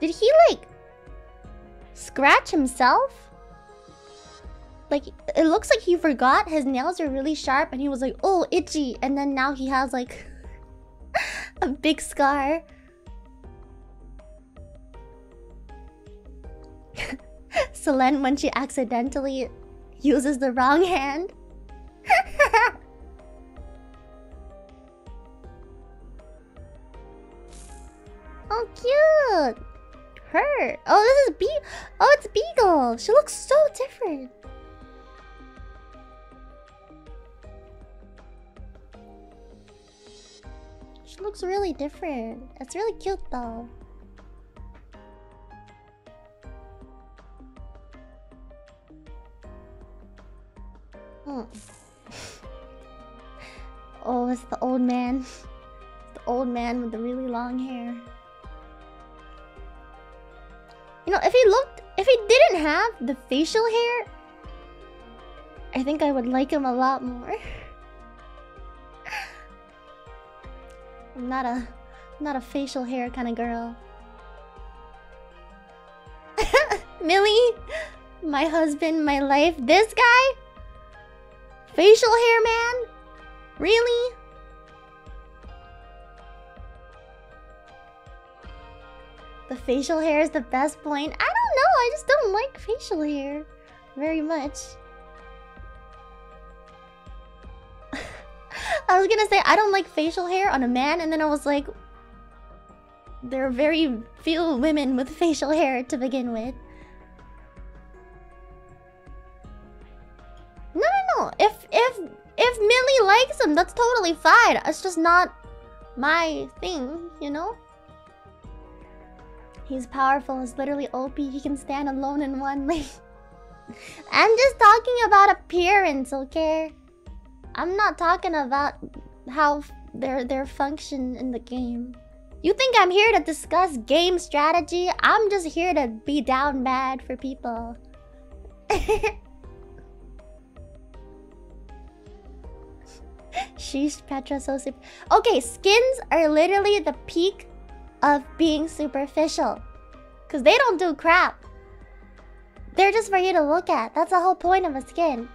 Did he like scratch himself? Like, it looks like he forgot his nails are really sharp and he was like, oh, itchy. And then now he has like a big scar. Selen, when she accidentally uses the wrong hand. Oh, cute. Her. Oh, this is Be- Oh, it's Beagle. She looks so different. Looks really different. It's really cute though. Hmm. Oh, it's the old man. It's the old man with the really long hair. You know, if he looked, if he didn't have the facial hair, I think I would like him a lot more. I'm not a, not a facial hair kind of girl. Millie, my husband, my life. This guy, facial hair man, really? The facial hair is the best point. I don't know. I just don't like facial hair very much. I was gonna say, I don't like facial hair on a man, and then I was like, there are very few women with facial hair to begin with. No, no, no. If, if, if Millie likes him, that's totally fine. It's just not my thing, you know? He's powerful. He's literally O P. He can stand alone in one leg. I'm just talking about appearance, okay? I'm not talking about how their their function in the game. You think I'm here to discuss game strategy? I'm just here to be down bad for people. Sheesh, Petra, so super. Okay, skins are literally the peak of being superficial. Because they don't do crap. They're just for you to look at. That's the whole point of a skin.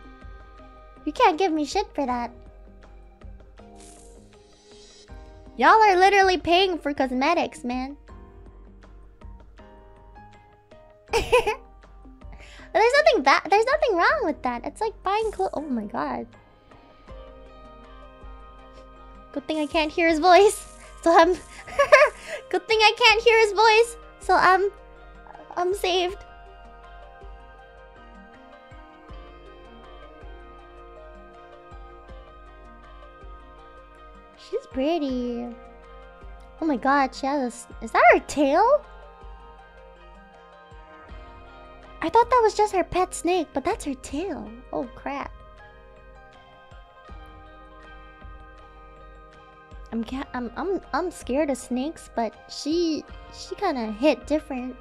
You can't give me shit for that. Y'all are literally paying for cosmetics, man. There's nothing that there's nothing wrong with that. It's like buying clothes. Oh my god. Good thing I can't hear his voice. So I'm Good thing I can't hear his voice. So I'm I'm saved. She's pretty. Oh my god, she has a... Is that her tail? I thought that was just her pet snake, but that's her tail. Oh crap. I'm I'm I'm I'm scared of snakes, but she she kind of hit different.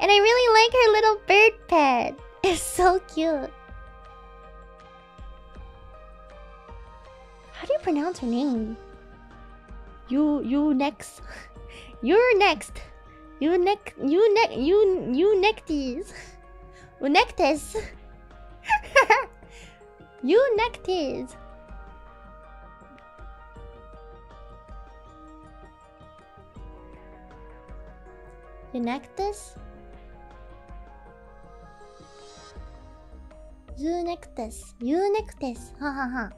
And I really like her little bird pet. It's so cute. How do you pronounce her name? You, you next. You're next. You neck, you neck, you, you necties. Unectes. You necties. You nectis? You nectis. You nectis. Ha ha ha.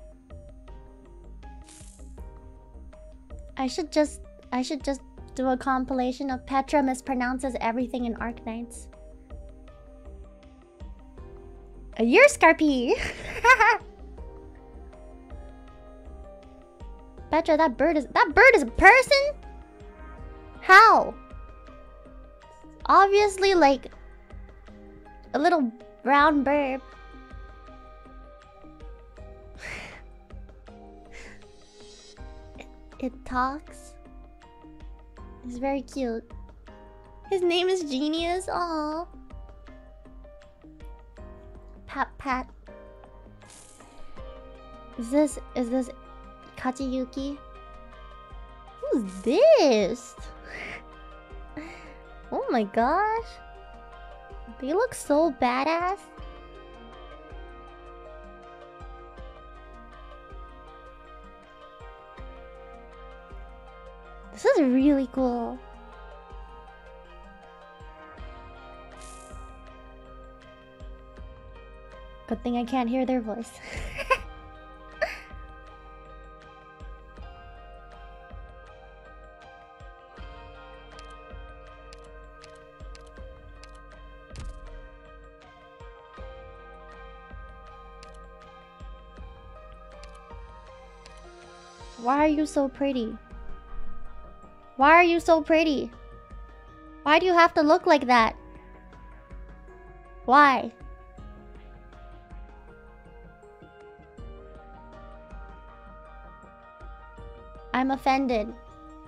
I should just... I should just do a compilation of Petra mispronounces everything in Arknights. You're Scarpy! Petra, that bird is- that bird is a person? How? Obviously, like, a little brown bird. it, it talks. It's very cute. His name is Genius, aww. Pat pat. Is this, is this Kachiyuki? Who's this? Oh my gosh. They look so badass. This is really cool. Good thing I can't hear their voice. Why are you so pretty? Why are you so pretty? Why do you have to look like that? Why? I'm offended.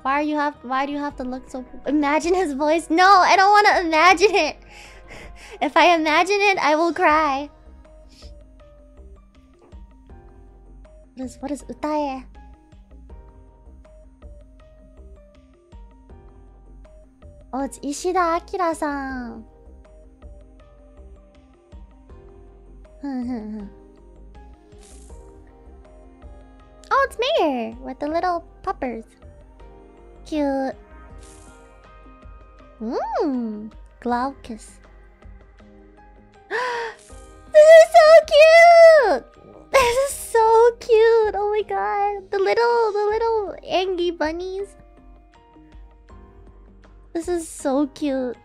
Why are you have why do you have to look so imagine his voice? No, I don't want to imagine it. If I imagine it, I will cry. What is what is Utae? Oh, it's Ishida Akira-san. Oh, it's Mayor with the little poppers. Cute. Mmm. Glaucus. This is so cute! This is so cute! Oh my god. The little, the little angry bunnies. This is so cute.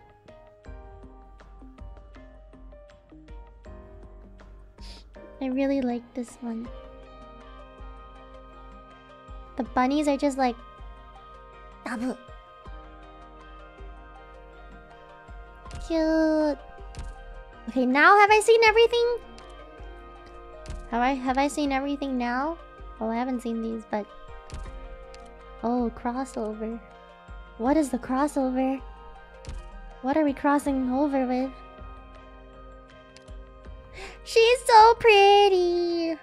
I really like this one. The bunnies are just like... Dabu. Cute. Okay, now have I seen everything? Have I, have I seen everything now? Oh, I haven't seen these, but... Oh, crossover. What is the crossover? What are we crossing over with? She's so pretty!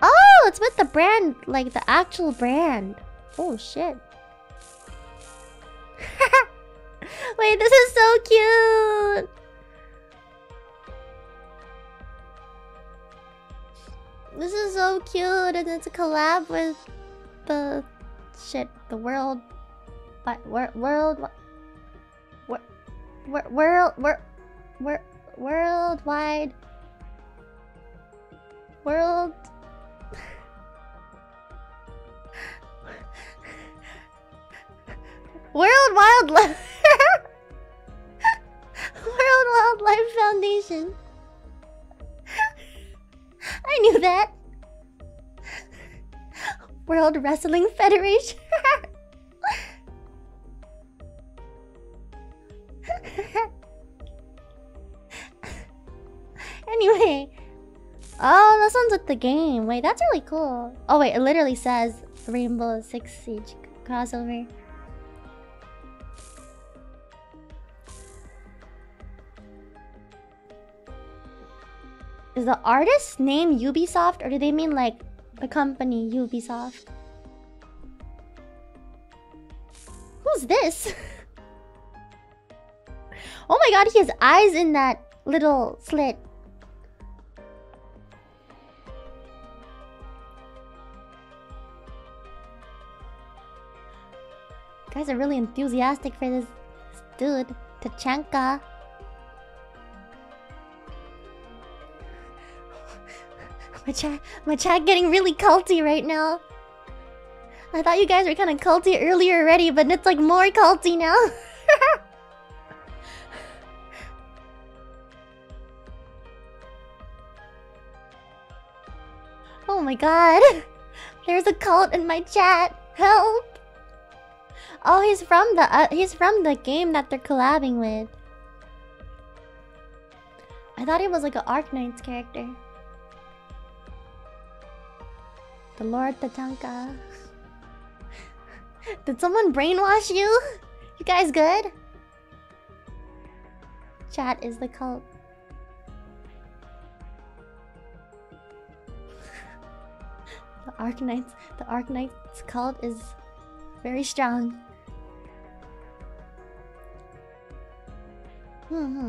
Oh, it's with the brand, like the actual brand. Oh shit. Wait, this is so cute! This is so cute, and it's a collab with the... Shit, the world... But world, world, world, world, world, world, worldwide, world. World Wildlife, World Wildlife Foundation. I knew that. World Wrestling Federation. Anyway. Oh, this one's with the game. Wait, that's really cool. Oh wait, it literally says Rainbow Six Siege crossover. Is the artist's name Ubisoft, or do they mean like the company Ubisoft? Who's this? Oh my god, he has eyes in that little slit. You guys are really enthusiastic for this, this dude, Tachanka. My chat, my chat getting really culty right now. I thought you guys were kind of culty earlier already, but it's like more culty now. Oh my god. There's a cult in my chat. Help. Oh, he's from the uh, he's from the game that they're collabing with. I thought he was like an Arknights character. The Lord Tatanka. Did someone brainwash you? You guys good? Chat is the cult. The Arknights, the Arknights cult is very strong. Hmm.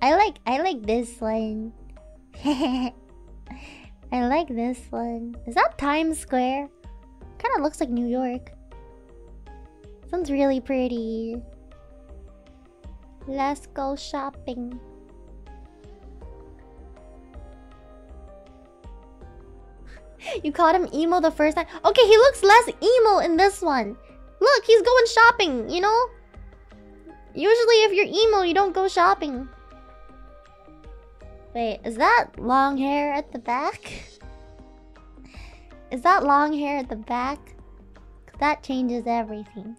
I like, I like this one. I like this one. Is that Times Square? Kind of looks like New York. Sounds really pretty. Let's go shopping. You called him emo the first time. Okay, he looks less emo in this one. Look, he's going shopping, you know? Usually if you're emo, you don't go shopping. Wait, is that long hair at the back? Is that long hair at the back? 'Cause that changes everything.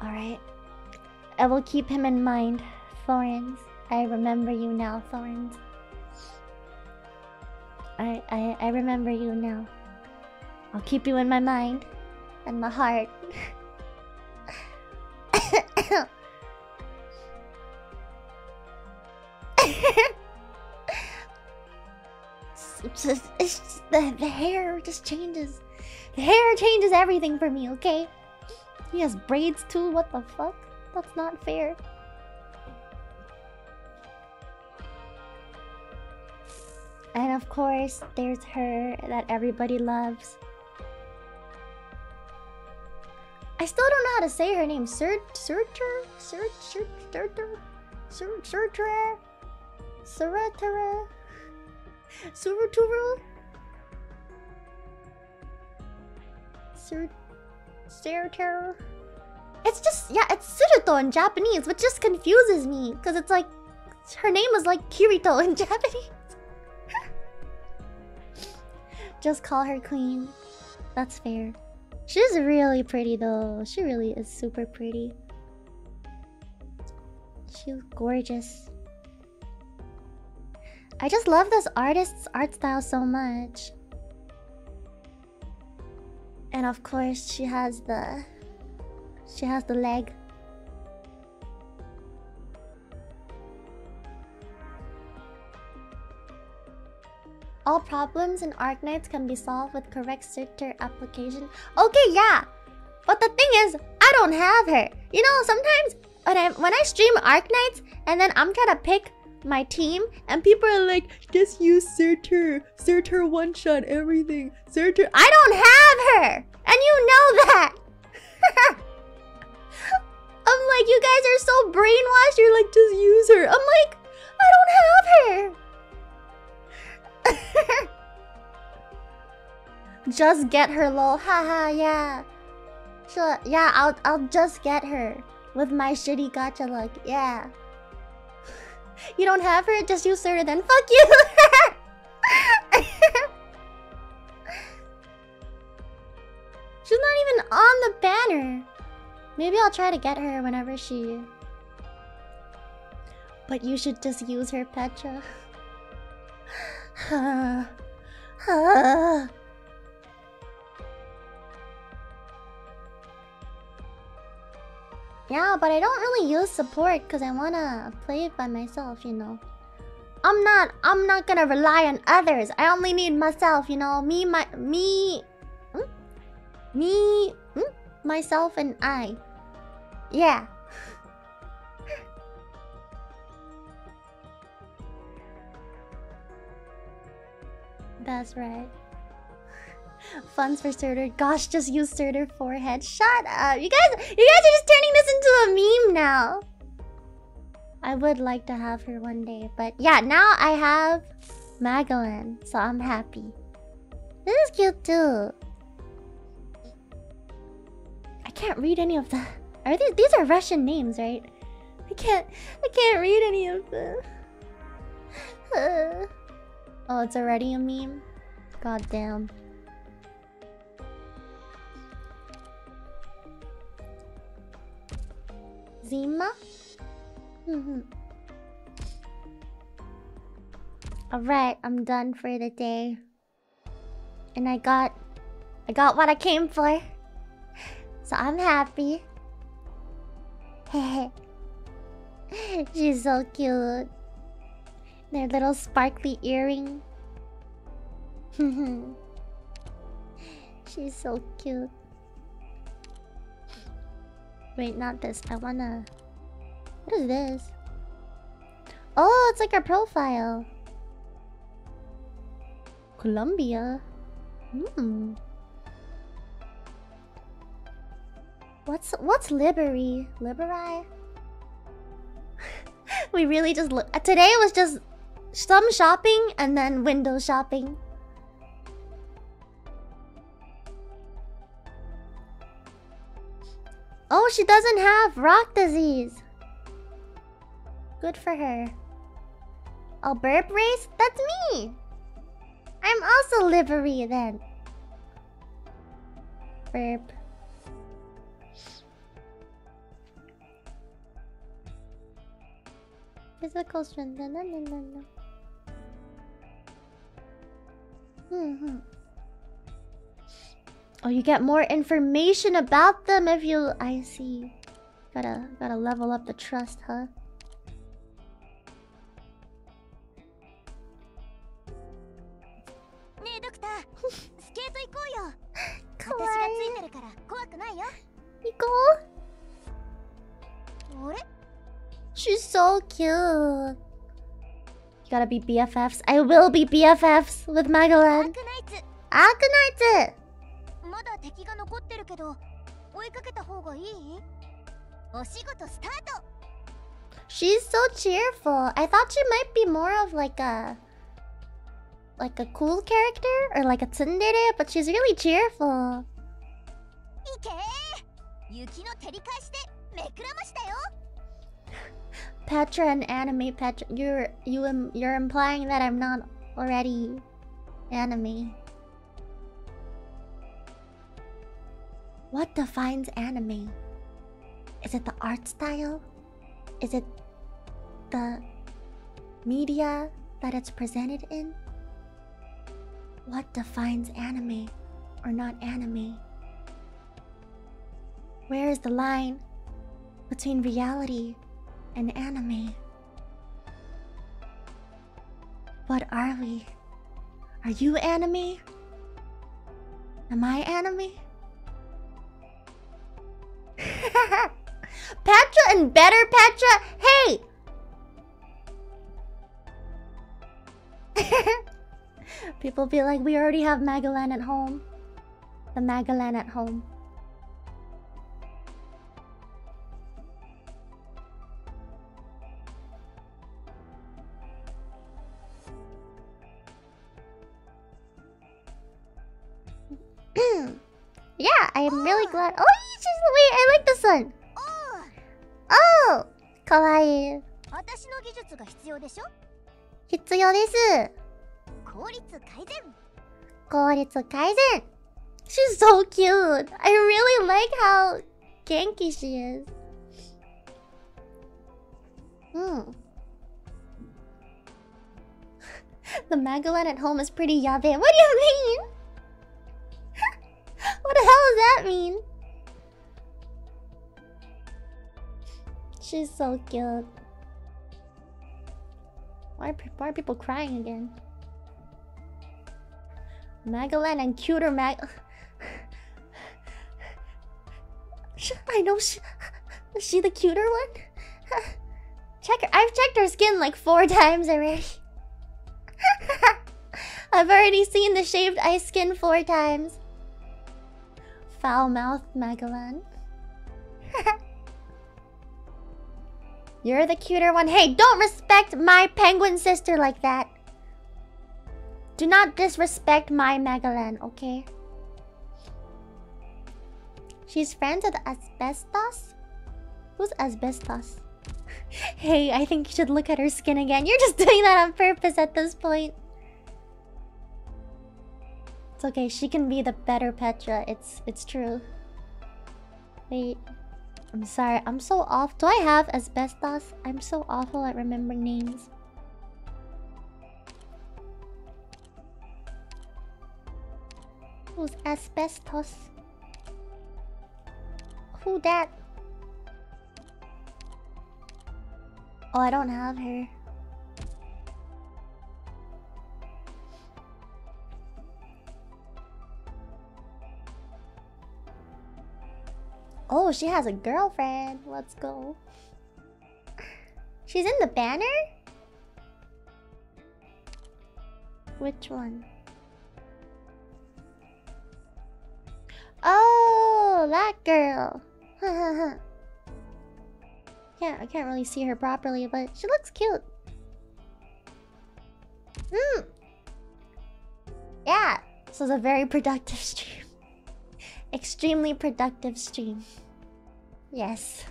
Alright. I will keep him in mind, Thorns. I remember you now, Thorns. I, I, I remember you now. I'll keep you in my mind. And my heart. It's just, it's just, the, the hair just changes. The hair changes everything for me, okay? He has braids too, what the fuck? That's not fair. And of course, there's her that everybody loves. I still don't know how to say her name. Searcher? Searcher? Searcher? Searcher? Seratera? Suruturu? Seratera? It's just, yeah, it's Tsuruto in Japanese, which just confuses me. Because it's like, her name is like Kirito in Japanese. Just call her Queen. That's fair. She's really pretty though. She really is super pretty. She's gorgeous. I just love this artist's art style so much. And of course, she has the... She has the leg. All problems in Arknights can be solved with correct Searcher application. Okay, yeah. But the thing is, I don't have her. You know, sometimes when I, when I stream Arknights and then I'm trying to pick my team and people are like, just use Searcher. Searcher one-shot everything. Searcher... I don't have her! And you know that! I'm like, you guys are so brainwashed, you're like, just use her. I'm like, I don't have her. Just get her, lol. Haha, yeah. Sure, yeah, I'll, I'll just get her. With my shitty gacha luck, yeah. You don't have her? Just use her then. Fuck you! She's not even on the banner. Maybe I'll try to get her whenever she... But you should just use her, Petra. Yeah, but I don't really use support because I wanna play it by myself, you know. I'm not... I'm not gonna rely on others. I only need myself, you know. Me, my... Me... Me, myself, and I. Yeah. That's right. Funds for Surtur. Gosh, just use Surtur forehead. Shut up. You guys, you guys are just turning this into a meme now. I would like to have her one day. But yeah, now I have Magallan. So I'm happy. This is cute too. Can't read any of the Are these these are Russian names, right? I can't I can't read any of them. Uh. Oh, it's already a meme? God damn. Zima? Mm-hmm. Alright, I'm done for the day. And I got I got what I came for. So I'm happy. Heh. She's so cute. Their little sparkly earring. She's so cute. Wait, not this. I wanna... What is this? Oh, it's like her profile. Colombia. Hmm. What's... What's Liberi? Liberi? We really just look... Today was just... Some shopping and then window shopping. Oh, she doesn't have rock disease. Good for her. A burp race? That's me! I'm also Liberi then. Burp. Physical strength. No, no, no, no. Mm-hmm. Oh, you get more information about them if you... I see. Gotta, gotta level up the trust, huh? Hey, doctor. Kawaii. You go? She's so cute. You gotta be B F Fs. I will be B F Fs with Magallan. Arknights. Arknights. She's so cheerful. I thought she might be more of like a... Like a cool character or like a tsundere, but she's really cheerful. Petra and anime Petra. You're you um, you're implying that I'm not already anime. What defines anime? Is it the art style? Is it the media that it's presented in? What defines anime or not anime? Where is the line between reality and anime? What are we? Are you anime? Am I anime? Petra and better Petra? Hey! People be like, we already have Magallan at home. The Magallan at home. Yeah, I am really glad. Oh, she's the way I like this one. Oh, kawaii. She's so cute. I really like how ganky she is. Hmm. The Magallan at home is pretty yabe. What do you mean? What the hell does that mean? She's so cute. Why are, why are people crying again? Magallan and cuter Mag... I know she... Is she the cuter one? Check her... I've checked her skin like four times already. I've already seen the shaved ice skin four times. Foul mouth, Magallan. You're the cuter one. Hey, don't respect my penguin sister like that. Do not disrespect my Magallan, okay? She's friends with Asbestos? Who's Asbestos? Hey, I think you should look at her skin again. You're just doing that on purpose at this point. It's okay, she can be the better Petra. It's it's true. Wait. I'm sorry, I'm so off. Do I have Asbestos? I'm so awful at remembering names. Who's Asbestos? Who that? Oh, I don't have her. Oh, she has a girlfriend. Let's go. She's in the banner? Which one? Oh, that girl. Yeah, I can't really see her properly, but she looks cute. Mm. Yeah, this was a very productive stream. Extremely productive stream. Yes.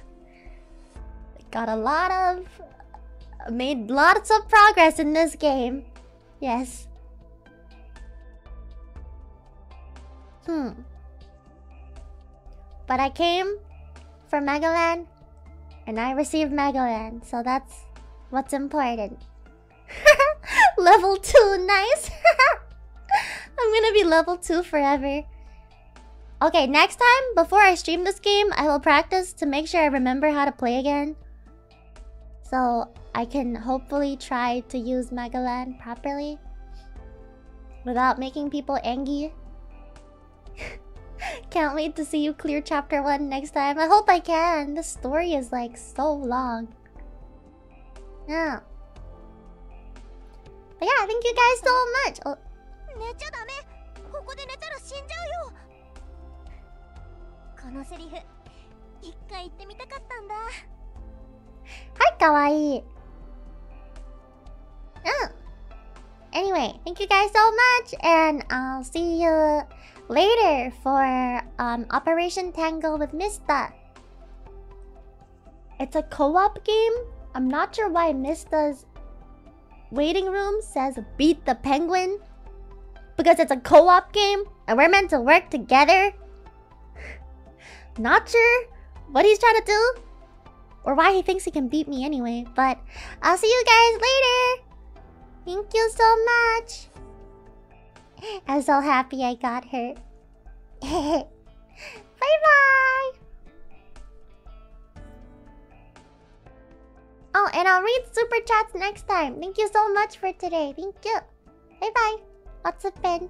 Got a lot of... Made lots of progress in this game. Yes. Hmm. But I came from Magallan, and I received Magallan, so that's what's important. Level two, nice! I'm gonna be level two forever. Okay, next time, before I stream this game, I will practice to make sure I remember how to play again. So I can hopefully try to use Magallan properly without making people angry. Can't wait to see you clear chapter one next time. I hope I can. This story is like so long. Yeah. But yeah, thank you guys so much. Oh. Hi, kawaii. Yeah. Anyway, thank you guys so much, and I'll see you later for um, Operation Tango with Mista. It's a co-op game. I'm not sure why Mista's waiting room says beat the penguin. Because it's a co-op game and we're meant to work together. Not sure what he's trying to do. Or why he thinks he can beat me anyway. But I'll see you guys later. Thank you so much. I'm so happy I got her. Bye-bye! Oh, and I'll read super chats next time. Thank you so much for today. Thank you. Bye-bye. Lots of fun.